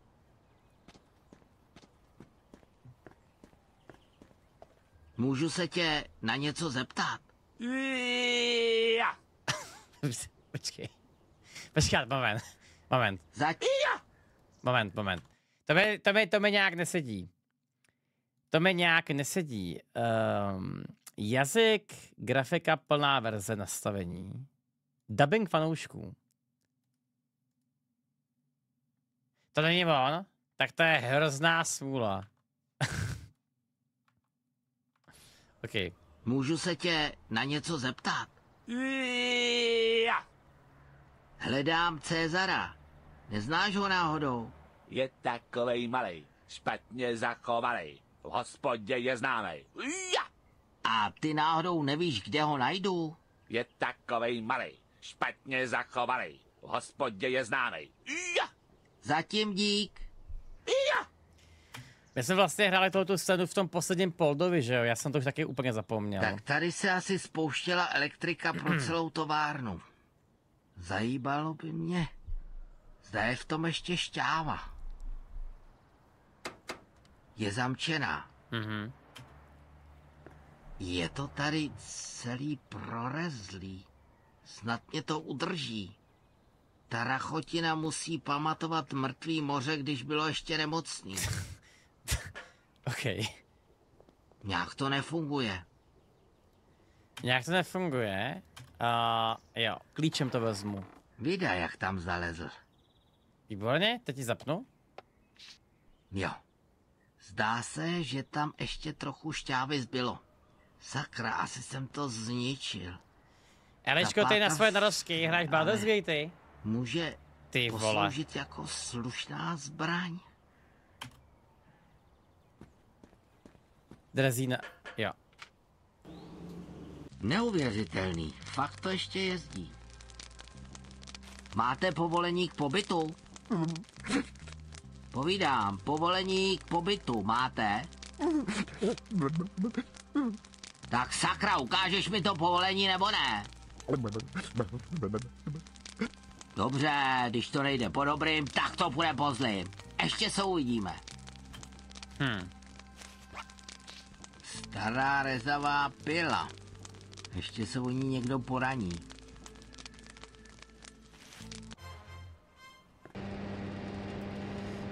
Můžu se tě na něco zeptat? Počkej, moment. Moment. To mi nějak nesedí. Jazyk, grafika, plná verze, nastavení. Dubbing fanoušků. To není on? Tak to je hrozná smůla. Okay. Můžu se tě na něco zeptat? Hledám Cezara. Neznáš ho náhodou? Je takovej malej, špatně zachovalej. V hospodě je známej. A ty náhodou nevíš, kde ho najdu? Je takovej malej, špatně zachovalej. V hospodě je známej. Zatím dík. My jsme vlastně hráli tohoto scénu v tom posledním Poldovi, že jo? Já jsem to už taky úplně zapomněl. Tak tady se asi spouštěla elektrika pro celou továrnu. Zajíbalo by mě. Zda je v tom ještě šťáva. Je zamčená. Je to tady celý prorezlý. Snad mě to udrží. Ta rachotina musí pamatovat mrtvý moře, když bylo ještě nemocný. OK. Nějak to nefunguje. Jo, klíčem to vezmu. Vida, jak tam zalezl. Výborně, teď ti zapnu. Jo. Zdá se, že tam ještě trochu šťávy zbylo. Sakra, asi jsem to zničil. Elečko, ty na svoje narosky hráš bádezvěj, ty. Může ty posloužit vole jako slušná zbraň. Drezína, jo. Neuvěřitelný, fakt to ještě jezdí. Máte povolení k pobytu? Povídám, povolení k pobytu máte? Tak sakra, ukážeš mi to povolení nebo ne? Dobře, když to nejde po dobrým, tak to půjde po zlým. Ještě se uvidíme. Stará rezavá pila. Ještě se o ní někdo poraní.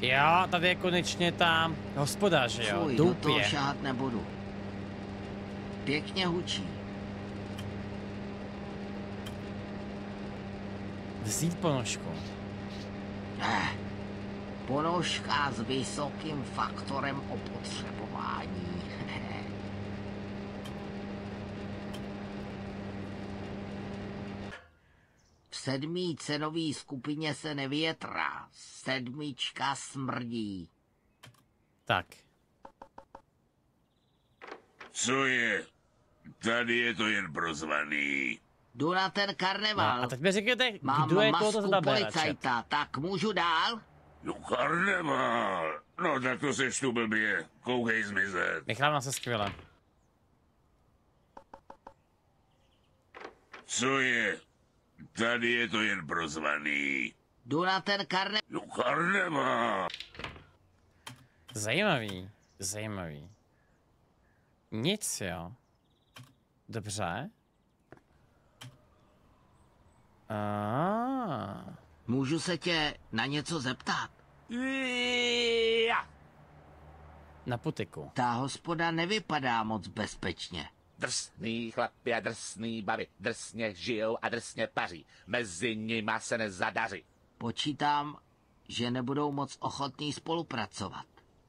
Jo, tady je konečně ta hospoda, že jo? Fuj, do toho šáhat nebudu. Pěkně hučí. Vzít ponožku. Ponožka s vysokým faktorem opotřebování. V 7. cenové skupině se nevětrá. 7. smrdí. Tak. Co je? Tady je to jen prozvaný. Jdu na ten karneval. No, a teď mi řekněte, kdo je toho policajta, tak můžu dál? No karneval. No tak to seš tu blbě. Koukej zmizet. Nechám se skvěle. Co je? Tady je to jen prozvaný. Jdu na ten karneval. Zajímavý, zajímavý. Nic, jo. Dobře. Můžu se tě na něco zeptat? Na putiku. Ta hospoda nevypadá moc bezpečně. Drsný chlapi a drsný babi, drsně žijou a drsně paří. Mezi nima se nezadaří. Počítám, že nebudou moc ochotní spolupracovat.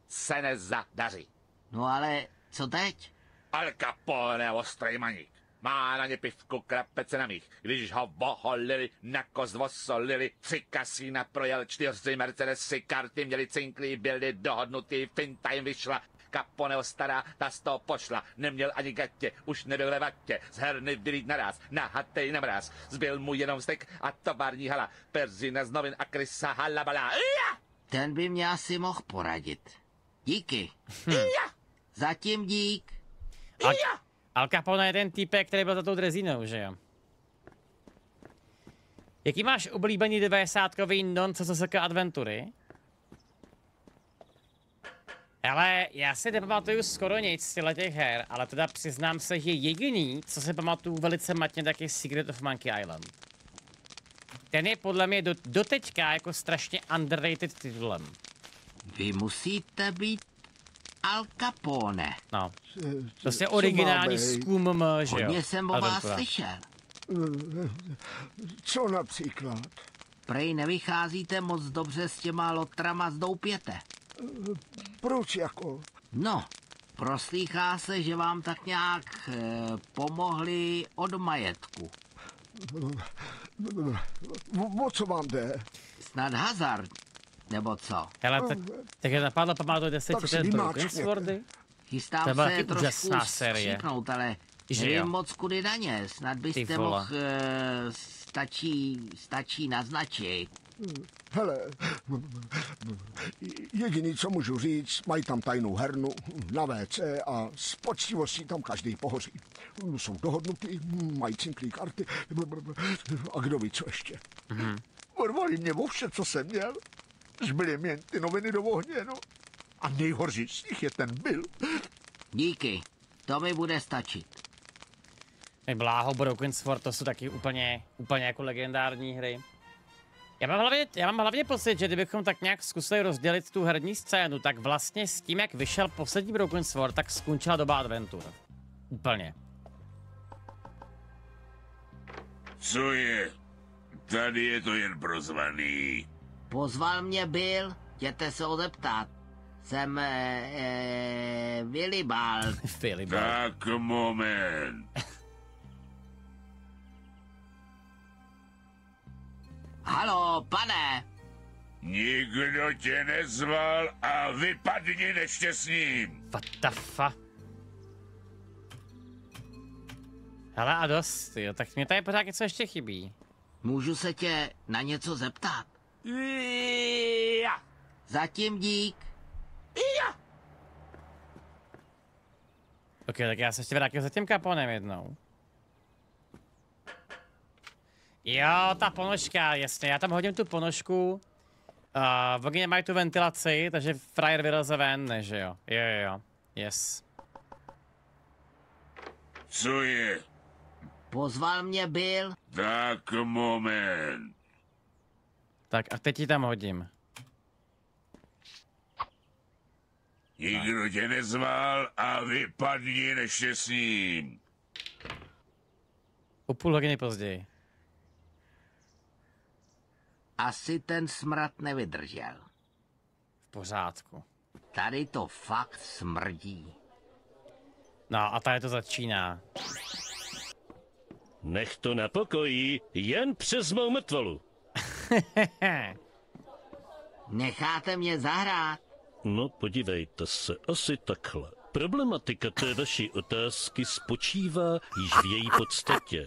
Se nezadaří. No ale co teď? Al Capone, ostrý maník. Má na ně pivku krapece na mých. Když ho voholili, nakoz vosolili, 3 kasína projel, 4 Mercedesy, karty měli cinklý, byli dohodnutý, finta jim vyšla. Caponeho stará, ta z toho pošla, neměl ani gatě, už nebyl ve vatě, z herny vylít naraz, nahatej na mraz, zbyl mu jenom stek a tovární hala, perzina z novin a krysa halabala. Ten by mě asi mohl poradit. Díky. Zatím dík. Al Capone je ten týpek, který byl za tou drezínou, že jo? Jaký máš oblíbený 90kový non-CSK adventury? Ale já si nepamatuju skoro nic z těch her, ale teda přiznám se, že jediný, co si pamatuju velice matně, tak je Secret of Monkey Island. Ten je podle mě doteďka jako strašně underrated titulem. Vy musíte být Al Capone. No, to je originální zkum, že jo? Hodně jsem o vás slyšel. Co například? Prej nevycházíte moc dobře s těma lotrama z doupěte. Proč jako? No, proslýchá se, že vám tak nějak pomohli od majetku. O co vám jde? Snad hazard, nebo co? Hele, tak je napadlo, pamatujte se, že ten Brookenswordy? Chystám se trošku skříknout, ale nevím moc kudy daně, snad byste mohl, stačí naznačit. Hele, jediný, co můžu říct, mají tam tajnou hernu na WC a s poctivostí tam každý pohoří. Jsou dohodnutý, mají cinklý karty a kdo ví, co ještě. Porvali mě o vše, co jsem měl. Zbyly mě ty noviny do ohně, no. A nejhorší z nich je ten byl. Díky, to mi bude stačit. Bláho, Brokensword, to jsou taky úplně jako legendární hry. Já mám hlavně pocit, že kdybychom tak nějak zkusili rozdělit tu herní scénu, tak vlastně s tím, jak vyšel poslední Brokensword, tak skončila doba adventur. Úplně. Co je? Tady je to jen prozvaný. Pozval mě byl, jděte se ho zeptat. Jsem Willibald. Tak moment. Haló, pane! Nikdo tě nezval a vypadni nešťastným! Fatafa. Hele a dost, jo, tak mě tady pořád něco ještě chybí. Můžu se tě na něco zeptat? Zatím dík. Ok, tak já se ještě vrátím za tím Caponem jednou. Jo, ta ponožka, jasně, já tam hodím tu ponožku. V ogně mají tu ventilaci, takže frajer vyleze ven, ne, že jo? Jo, yes. Co je? Pozval mě byl. Tak moment. Tak a teď ji tam hodím. Nikdo tě nezval a vypadni nešťastným. O půl hodiny později. Asi ten smrad nevydržel. V pořádku. Tady to fakt smrdí. No a tady to začíná. Nech to na pokoji, jen přes mou mrtvolu. Necháte mě zahrát? No podívejte se, asi takhle. Problematika té vaší otázky spočívá již v její podstatě.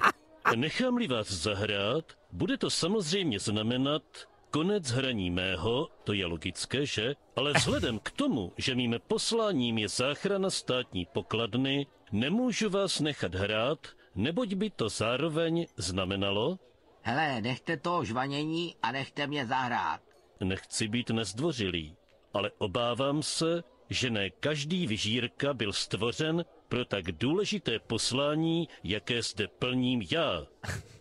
Nechám-li vás zahrát, bude to samozřejmě znamenat konec hraní mého, to je logické, že? Ale vzhledem k tomu, že mým posláním je záchrana státní pokladny, nemůžu vás nechat hrát, neboť by to zároveň znamenalo... Hele, nechte toho žvanění a nechte mě zahrát. Nechci být nezdvořilý. ale obávám se, že ne každý vyžírka byl stvořen pro tak důležité poslání, jaké zde plním já.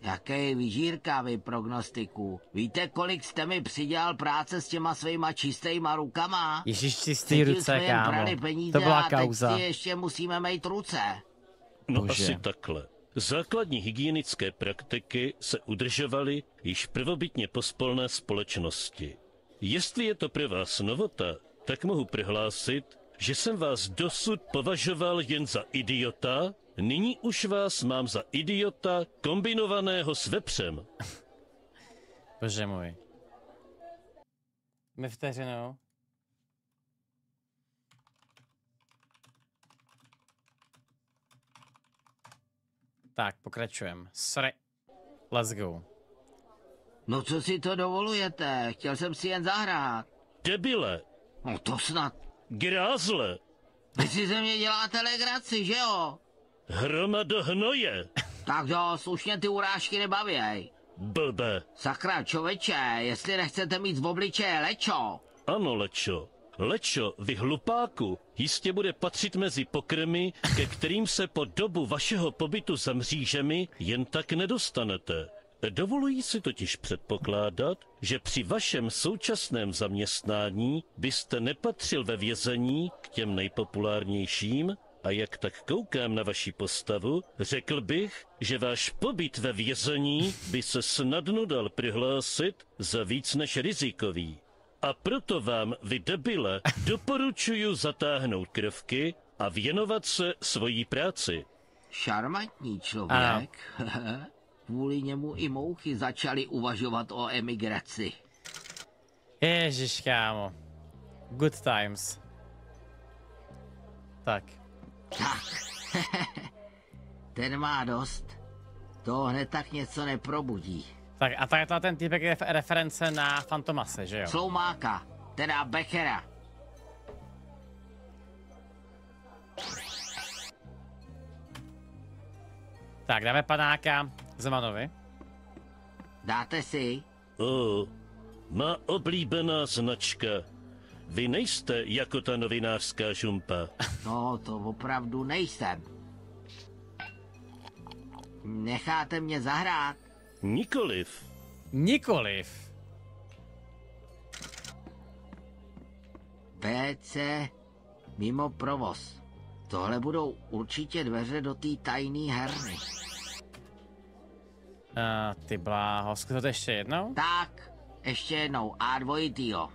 Jaké je vyžírka, vy prognostiku? Víte, kolik jste mi přidělal práce s těma svýma čistýma rukama? Ježíš, čistý ruce, kámo. To byla kauza. A teď ještě musíme mít ruce. No bože. Asi takhle. Základní hygienické praktiky se udržovaly již prvobytně pospolné společnosti. Jestli je to pro vás novota, tak mohu prohlásit, že jsem vás dosud považoval jen za idiota, nyní už vás mám za idiota kombinovaného s vepřem. Bože můj. Mě vteřinou. Tak, pokračujeme. Sorry. Let's go. No co si to dovolujete? Chtěl jsem si jen zahrát. Debile. No to snad. Grázle. Vy si ze mě děláte legraci, že jo? Hromado hnoje. Tak jo, slušně ty urážky nebavěj. Blbe. Sakra, čověče, jestli nechcete mít z obličeje lečo. Ano, lečo. Lečo, vy hlupáku, jistě bude patřit mezi pokrmy, ke kterým se po dobu vašeho pobytu za mřížemi jen tak nedostanete. Dovoluji si totiž předpokládat, že při vašem současném zaměstnání byste nepatřil ve vězení k těm nejpopulárnějším a jak tak koukám na vaši postavu, řekl bych, že váš pobyt ve vězení by se snadno dal přihlásit za víc než rizikový. A proto vám, vy debile, doporučuju zatáhnout krvky a věnovat se svojí práci. Šarmantní člověk. Kvůli němu i mouchy začaly uvažovat o emigraci. Ježiš, kámo. Good times. Tak. Ten má dost. To hned tak něco neprobudí. Tak a tady ten týpek je reference na Fantomase, že jo? Sloumáka, teda Bechera. Tak, dáme panáka Zemanovi. Dáte si? Má oblíbená značka. Vy nejste jako ta novinářská žumpa. No, to opravdu nejsem. Necháte mě zahrát? Nikoliv. Nikoliv. PC mimo provoz. Tohle budou určitě dveře do té tajné herny. Ty bláho, zkus to ještě jednou? Tak, ještě jednou a dvojitýho.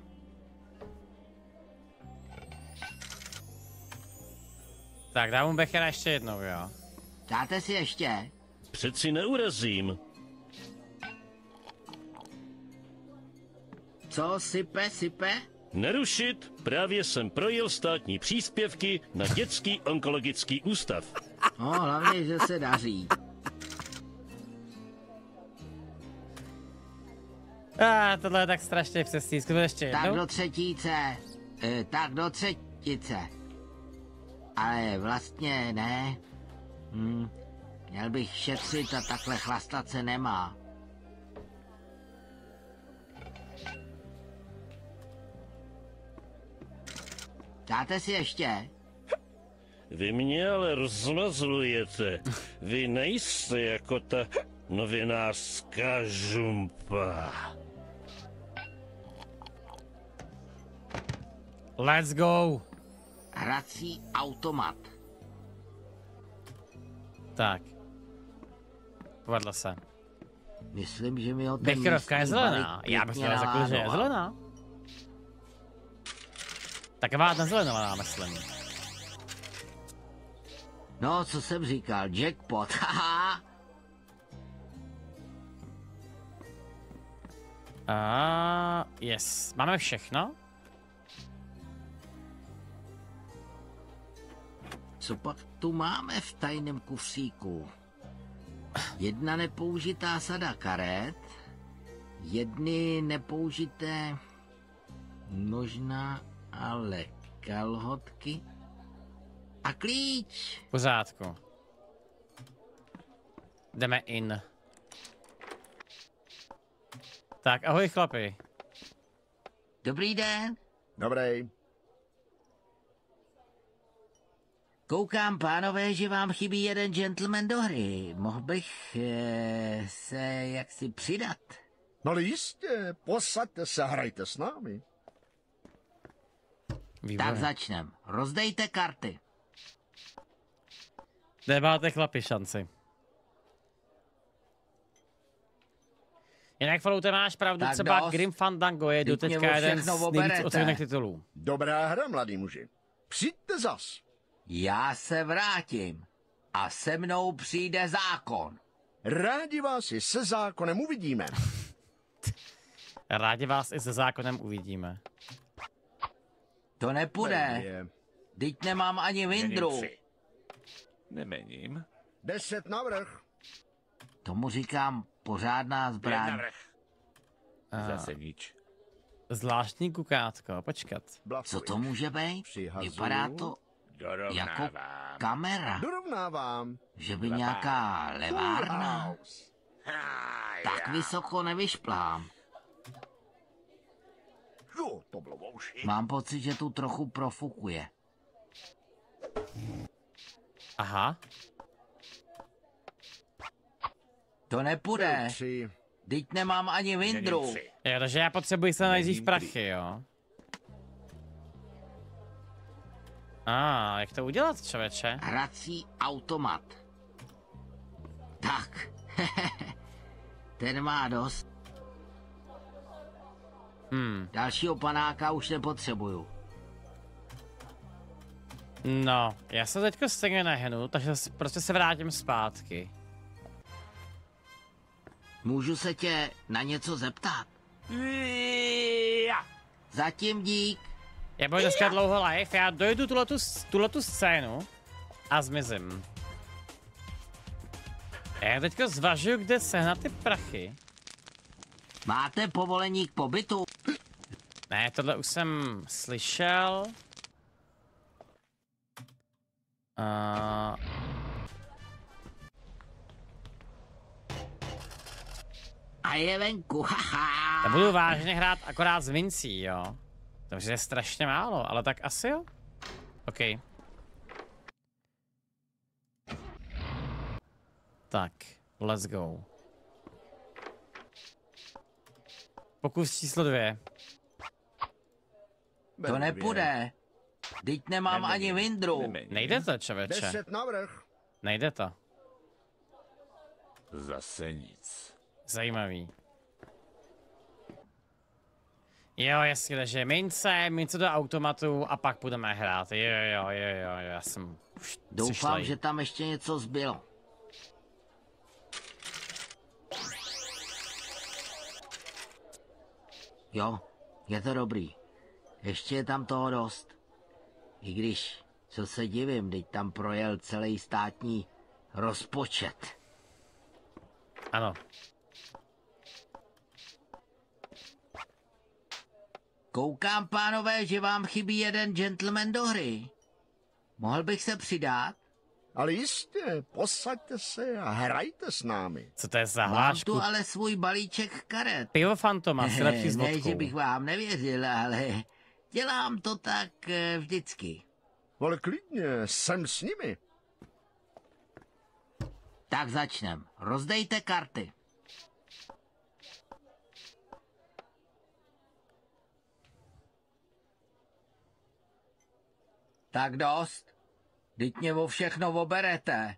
Tak dám mu Bechera ještě jednou, jo. Dáte si ještě? Přeci neurazím. Co, sype, sype? Nerušit, právě jsem projel státní příspěvky na dětský onkologický ústav. No, hlavně, že se daří. Tohle je tak strašně přesný, zkusme ještě jednou. Tak do třetíce, tak do třetice. Ale vlastně ne. Měl bych šetřit a takhle chlastat se nemá. Dáte si ještě? Vy mě ale rozmazlujete. Vy nejste jako ta novinářská žumpa. Let's go. Hrací automat. Tak. Povedlo se. Myslím, že mi ho ten Becherovka je zelená. Já bych chtěl řekl, že je zelená. Tak vádna zelená, myslím. No, co jsem říkal, jackpot, haha. Yes, máme všechno? Co pak tu máme v tajném kufříku? Jedna nepoužitá sada karet, jedny nepoužité nožná ale kalhotky a klíč. Pořádku. Jdeme in. Tak, ahoj chlapi. Dobrý den. Dobrej. Koukám, pánové, že vám chybí jeden gentleman do hry. Mohl bych se jaksi přidat. No jistě, posaďte se, hrajte s námi. Výborné. Tak začnem. Rozdejte karty. Nemáte, chlapi, šanci. Jinak, Falloute, máš pravdu, tak třeba Grim Fandango je doteďka jeden z nejvíc oceněných titulů. Dobrá hra, mladý muži. Přijďte zas. Já se vrátím a se mnou přijde zákon. Rádi vás i se zákonem uvidíme. Rádi vás i se zákonem uvidíme. To nepůjde. Teď nemám ani vindru. Nemením. 10 navrch. Tomu říkám pořádná zbraň. Zase nič. Zvláštní kukátko, počkat. Co to může být? Vypadá to jako kamera. Dorovnávám. Že by nějaká levárna. Tak vysoko nevyšplám. Mám pocit, že tu trochu profukuje. Aha. To nepůjde. Teď nemám ani vindru. Jo, takže já potřebuji se najít prachy, jo. A jak to udělat, člověče? Hrací automat. Tak. Ten má dost. Dalšího panáka už nepotřebuju. No, já se teďko stejně nehnu, takže prostě se vrátím zpátky. Můžu se tě na něco zeptat? Zatím dík. Já budu dneska dlouho live, já dojdu tuhletu scénu a zmizím. Já teďko zvažuju, kde sehnat ty prachy. Máte povolení k pobytu? Ne, tohle už jsem slyšel. A je venku, haha. Budu vážně hrát akorát s mincí, jo. Takže je strašně málo, ale tak asi jo. OK. Tak, let's go. Pokus číslo 2. To nepůjde. Teď nemám ani vindru. Nejde to, čověče. 10 navrch. Nejde to. Zase nic. Zajímavý. Jo, jasně, takže mince do automatu a pak budeme hrát. Jo, já jsem už doufám, že tam ještě něco zbylo. Jo, je to dobrý. Ještě je tam toho dost. I když, co se divím, teď tam projel celý státní rozpočet. Ano. Koukám, pánové, že vám chybí jeden gentleman do hry. Mohl bych se přidat? Ale jistě, posaďte se a hrajte s námi. Co to je za hlášku? Mám tu ale svůj balíček karet. Pivo Fantoma, slepší s vodkou. Ne, že bych vám nevěřil, ale dělám to tak vždycky. Ale klidně, jsem s nimi. Tak začnem. Rozdejte karty. Tak dost. Vždyť mě o všechno oberete.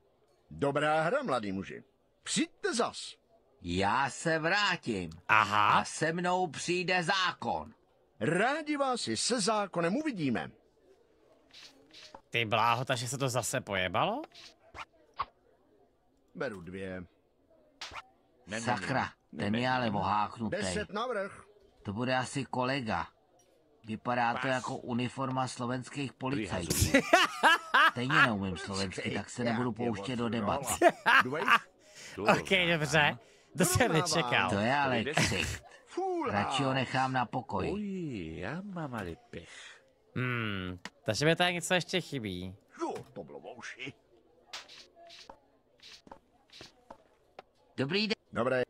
Dobrá hra, mladý muži. Přijďte zas. Já se vrátím. Aha. A se mnou přijde zákon. Rádi vás i se zákonem uvidíme. Ty bláho, takže se to zase pojebalo? Beru 2. Sakra, ten je ale oháknutý. 10 navrch. To bude asi kolega. Vypadá to jako uniforma slovenských policajtů. Stejně neumím slovensky, tak se nebudu pouštět do debat. OK, dobře. To jsem nečekal. To je ale křik. Radši ho nechám na pokoji. Takže mi tady něco ještě chybí. Dobrý den. Dobré.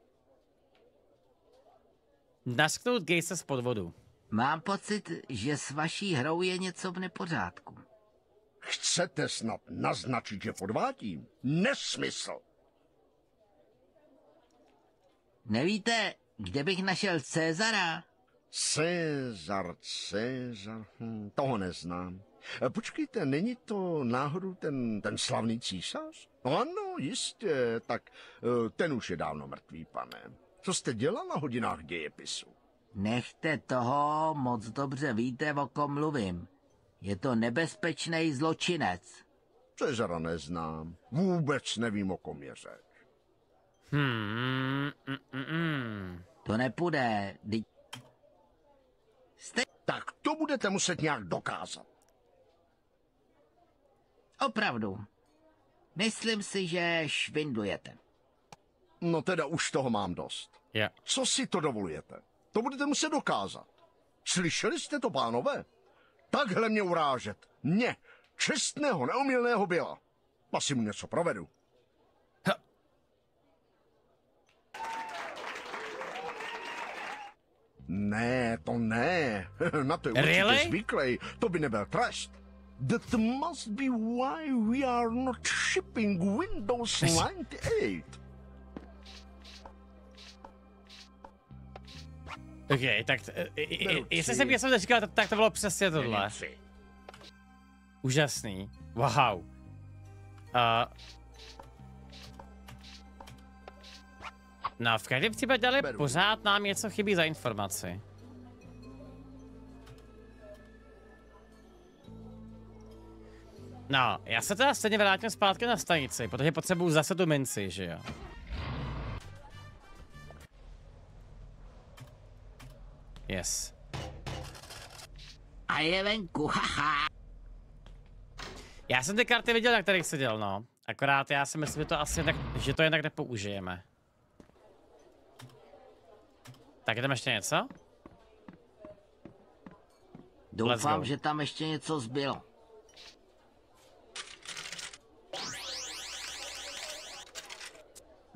Nasknout gejse z podvodu. Mám pocit, že s vaší hrou je něco v nepořádku. Chcete snad naznačit, že podvádím? Nesmysl! Nevíte, kde bych našel Cezara? Cezar, toho neznám. Počkejte, není to náhodou ten slavný císař? Ano, jistě, tak ten už je dávno mrtvý, pane. Co jste dělal na hodinách dějepisu? Nechte toho, moc dobře víte, o kom mluvím. Je to nebezpečný zločinec. Cezara neznám, vůbec nevím, o kom je řeč. To nepůjde, Tak to budete muset nějak dokázat. Opravdu. Myslím si, že švindlujete. No teda už toho mám dost. Yeah. Co si to dovolujete? To budete muset dokázat. Slyšeli jste to, pánové? Takhle mě urážet. Mě, čestného, neumělného byla. Asi mu něco provedu. Ha. Ne, to ne. Na to je určitě zvyklej. To by nebyl trest. That must be why we are not shipping Windows 98. OK, tak jestli jsem něco říkal, tak to bylo přesně tohle. Úžasný. Wow. No, v každém případě ale pořád nám něco chybí za informaci. No, já se teda stejně vrátím zpátky na stanici, protože potřebuju zase tu minci, že jo? Yes. A je venku, haha. Já jsem ty karty viděl, na kterých se dělal, no. Akorát já si myslím, že to asi tak, že to jednak nepoužijeme. Tak je tam ještě něco? Doufám, že tam ještě něco zbylo.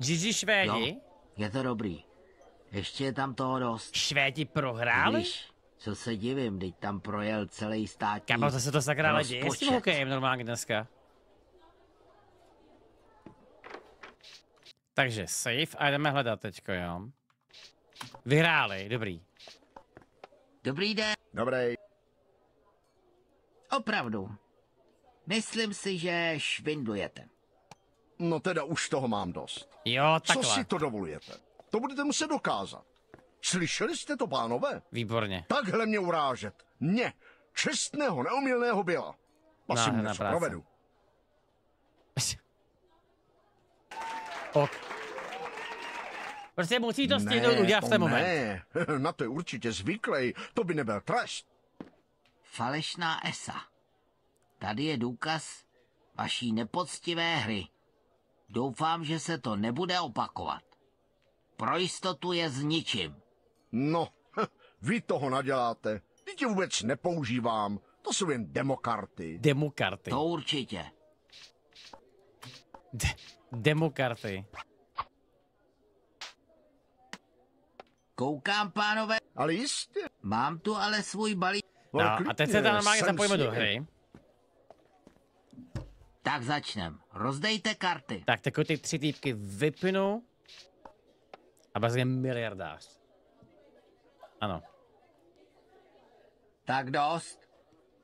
GG Švédi? No, je to dobrý. Ještě je tam toho dost. Švédi prohráli? Když, co se divím, teď tam projel celý státní rozpočet. Kámo, se to sakra děje s tím hokejem normálně dneska. Takže save a jdeme hledat teďko, jo. Vyhráli, dobrý. Dobrý den. Dobrý. Opravdu. Myslím si, že švindlujete. No teda už toho mám dost. Jo, takhle. Co si to dovolujete? To budete muset dokázat. Slyšeli jste to, pánové? Výborně. Takhle mě urážet. Mě, čestného, neumělného byla. Asi mu něco provedu. Ok. Prostě musí to stihnout udělat v ten moment. Ne, na to je určitě zvyklej. To by nebyl trest. Falešná esa. Tady je důkaz vaší nepoctivé hry. Doufám, že se to nebude opakovat. Pro jistotu je zničím. No, vy toho naděláte. Teď je vůbec nepoužívám. To jsou jen demokarty. Demokarty. To určitě. Demokarty. Koukám, pánové. Ale jistě. Mám tu ale svůj balík. No, a teď se tam normálně zapojíme do hry. Tak začnem. Rozdejte karty. Tak takové ty tři týpky vypnu. A bez je miliardář. Ano. Tak dost.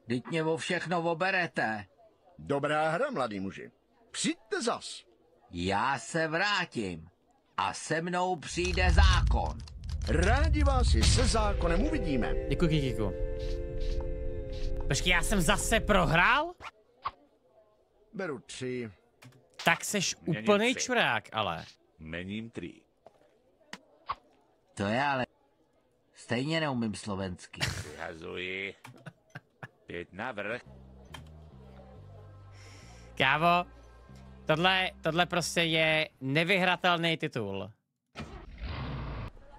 Vždyť mě o všechno oberete. Dobrá hra, mladý muži. Přijďte zas. Já se vrátím. A se mnou přijde zákon. Rádi vás i se zákonem uvidíme. Děkuji, Kikiku. Počkej, já jsem zase prohrál? Beru 3. Tak seš úplný čurák, ale. Mením 3. To je ale. Stejně neumím slovensky. Vyhazuji. 5 navrch. Kávo, tohle prostě je nevyhratelný titul.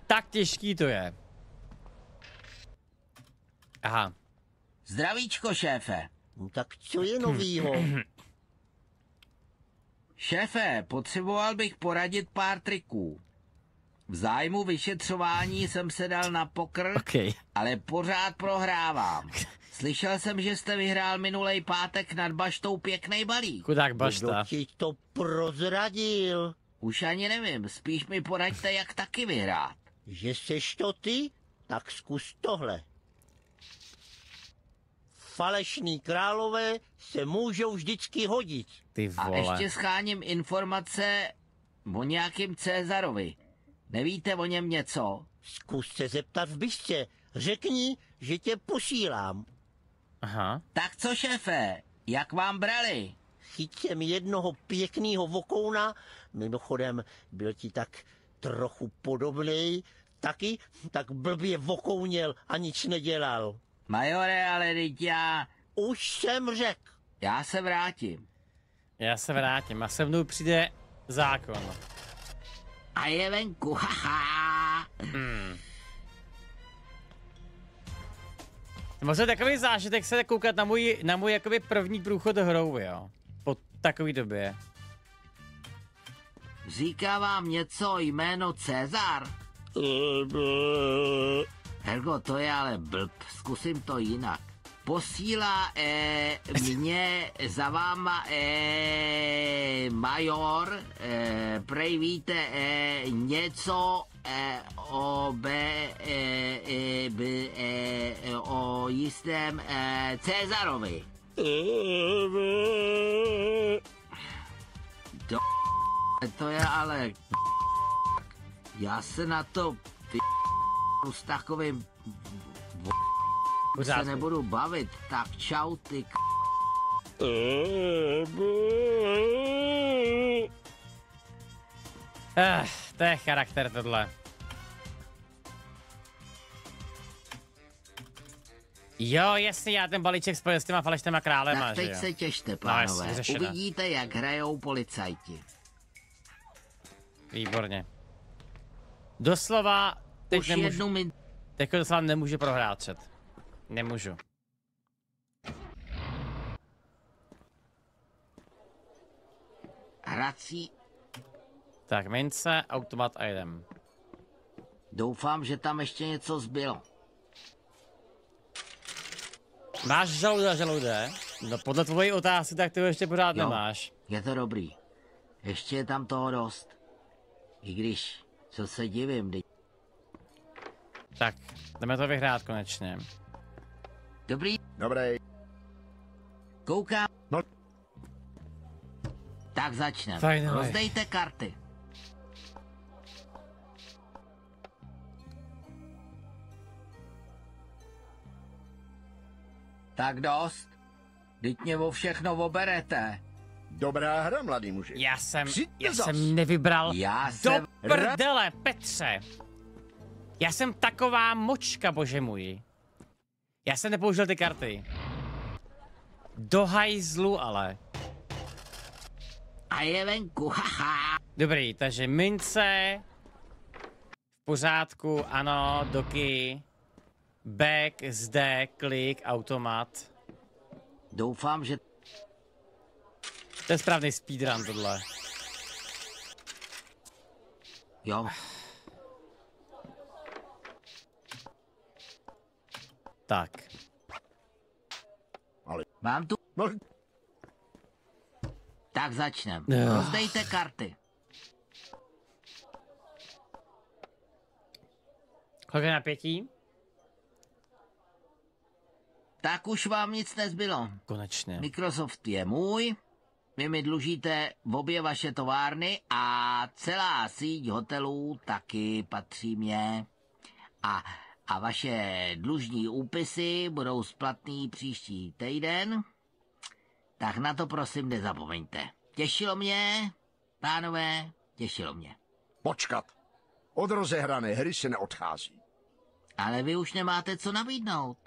Tak těžký to je. Aha. Zdravíčko, šéfe. No tak co je novýho? Šéfe, potřeboval bych poradit pár triků. V zájmu vyšetřování jsem se dal na pokr, ale pořád prohrávám. Slyšel jsem, že jste vyhrál minulej pátek nad baštou pěkný balík. Chudák bašta. Kdo ti to prozradil? Už ani nevím, spíš mi poraďte, jak taky vyhrát. Že seš to ty? Tak zkus tohle. Falešní králové se můžou vždycky hodit. Ty vole. A ještě scháním informace o nějakým Cezarovi. Nevíte o něm něco? Zkus se zeptat v bisce. Řekni, že tě posílám. Aha. Tak co, šéfe, jak vám brali? Chytím jednoho pěknýho vokouna, mimochodem byl ti tak trochu podobný, taky tak blbě vokouněl a nic nedělal. Majore, ale teď já... Už jsem řekl. Já se vrátím. A se mnou přijde zákon. A je venku, haha. Možná takový zážitek se koukat na můj jakoby první průchod hrou, jo. Po takové době. Říká vám něco jméno Cezar? Hergo, to je ale blb, zkusím to jinak. Posílá mě za váma major, prej víte něco o jistém Cezarovi. To je ale... Já se na to s takovým... se nebudu bavit, tak čau ty k... to je charakter tohle. Jo, jasně, já ten balíček spojil s těma falešnýma králema, tak teď se těšte, pánové. No, uvidíte, jak hrajou policajti. Výborně. Doslova... teď už nemůžu... teď doslova nemůžu prohrát před. Nemůžu. Hrací. Tak, mince, automat a jdem. Doufám, že tam ještě něco zbylo. Máš žalude? No podle tvojí otázky, tak ty ho ještě pořád nemáš. Je to dobrý. Ještě je tam toho dost. I když, co se divím, teď. Tak, jdeme to vyhrát konečně. Dobrý. Dobrý. Koukám. No. Tak začneme. Rozdejte karty. Tak dost. Vždyť mě o všechno oberete. Dobrá hra, mladý muži. Já jsem nevybral. Do prdele, Petře. Já jsem taková močka, bože můj. Já jsem nepoužil ty karty. Do hajzlu, ale. A je venku, haha. Dobrý, takže mince. V pořádku, ano, doky. Back, zde, klik, automat. Doufám, že... to je správný speedrun tohle. Jo. Tak. Mám tu... tak začneme. Rozdejte karty. Kolik je napětí? Tak už vám nic nezbylo. Konečně. Microsoft je můj. Vy mi dlužíte v obě vaše továrny a celá síť hotelů taky patří mě. A vaše dlužní úpisy budou splatný příští týden. Tak na to prosím nezapomeňte. Těšilo mě, pánové, těšilo mě. Počkat, od rozehrané hry se neodchází. Ale vy už nemáte co nabídnout.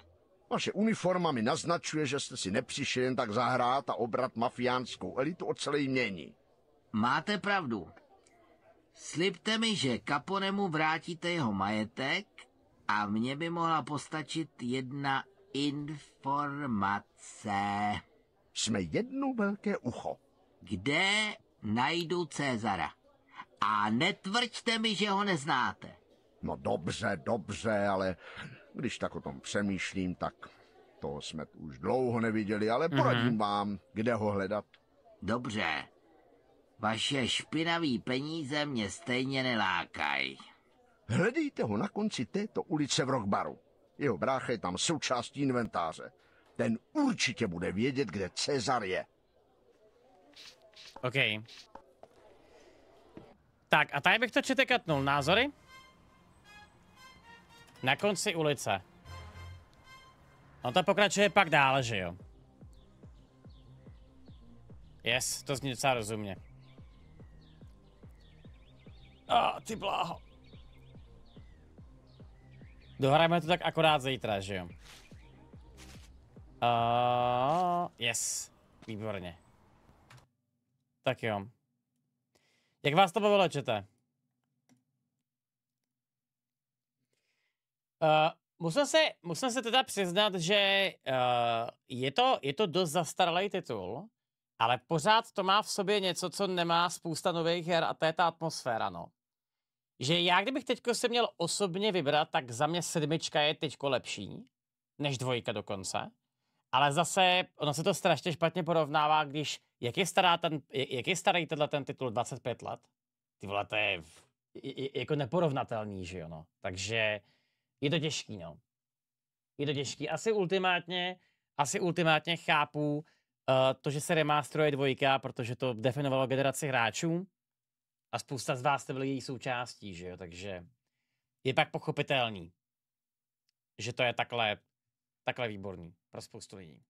Vaše uniforma mi naznačuje, že jste si nepřišli jen tak zahrát a obrat mafiánskou elitu o celé jmění. Máte pravdu. Slibte mi, že Caponemu vrátíte jeho majetek a mně by mohla postačit jedna informace. Jsme jedno velké ucho. Kde najdu Cezara? A netvrďte mi, že ho neznáte. No dobře, dobře, ale když tak o tom přemýšlím, tak toho jsme už dlouho neviděli, ale poradím vám, kde ho hledat. Dobře. Vaše špinavý peníze mě stejně nelákají. Hledejte ho na konci této ulice v Rokbaru. Jeho brácha je tam součástí inventáře. Ten určitě bude vědět, kde Cezar je. OK. Tak a tady bych to četekatnul. Názory? Na konci ulice. No to pokračuje pak dále, že jo? Yes, to zní docela rozumně. A ty bláho. Dohrajeme to tak akorát zítra, že jo? Yes, výborně. Tak jo. Jak vás to bavilo, čete? Musím se teda přiznat, že je to dost zastaralý titul, ale pořád to má v sobě něco, co nemá spousta nových her, a to je ta atmosféra, no. Že já, kdybych teďko se měl osobně vybrat, tak za mě 7 je teďko lepší, než 2 dokonce. Ale zase, ono se to strašně špatně porovnává, když, jak je starý ten titul, 25 let? Ty vole, to je jako neporovnatelný, že jo, no. Takže je to těžký, no. Je to těžký. Asi ultimátně chápu to, že se remasteruje 2, protože to definovalo generaci hráčů a spousta z vás jste byli její součástí, že jo, takže je pak pochopitelný, že to je takhle výborný pro spoustu lidí.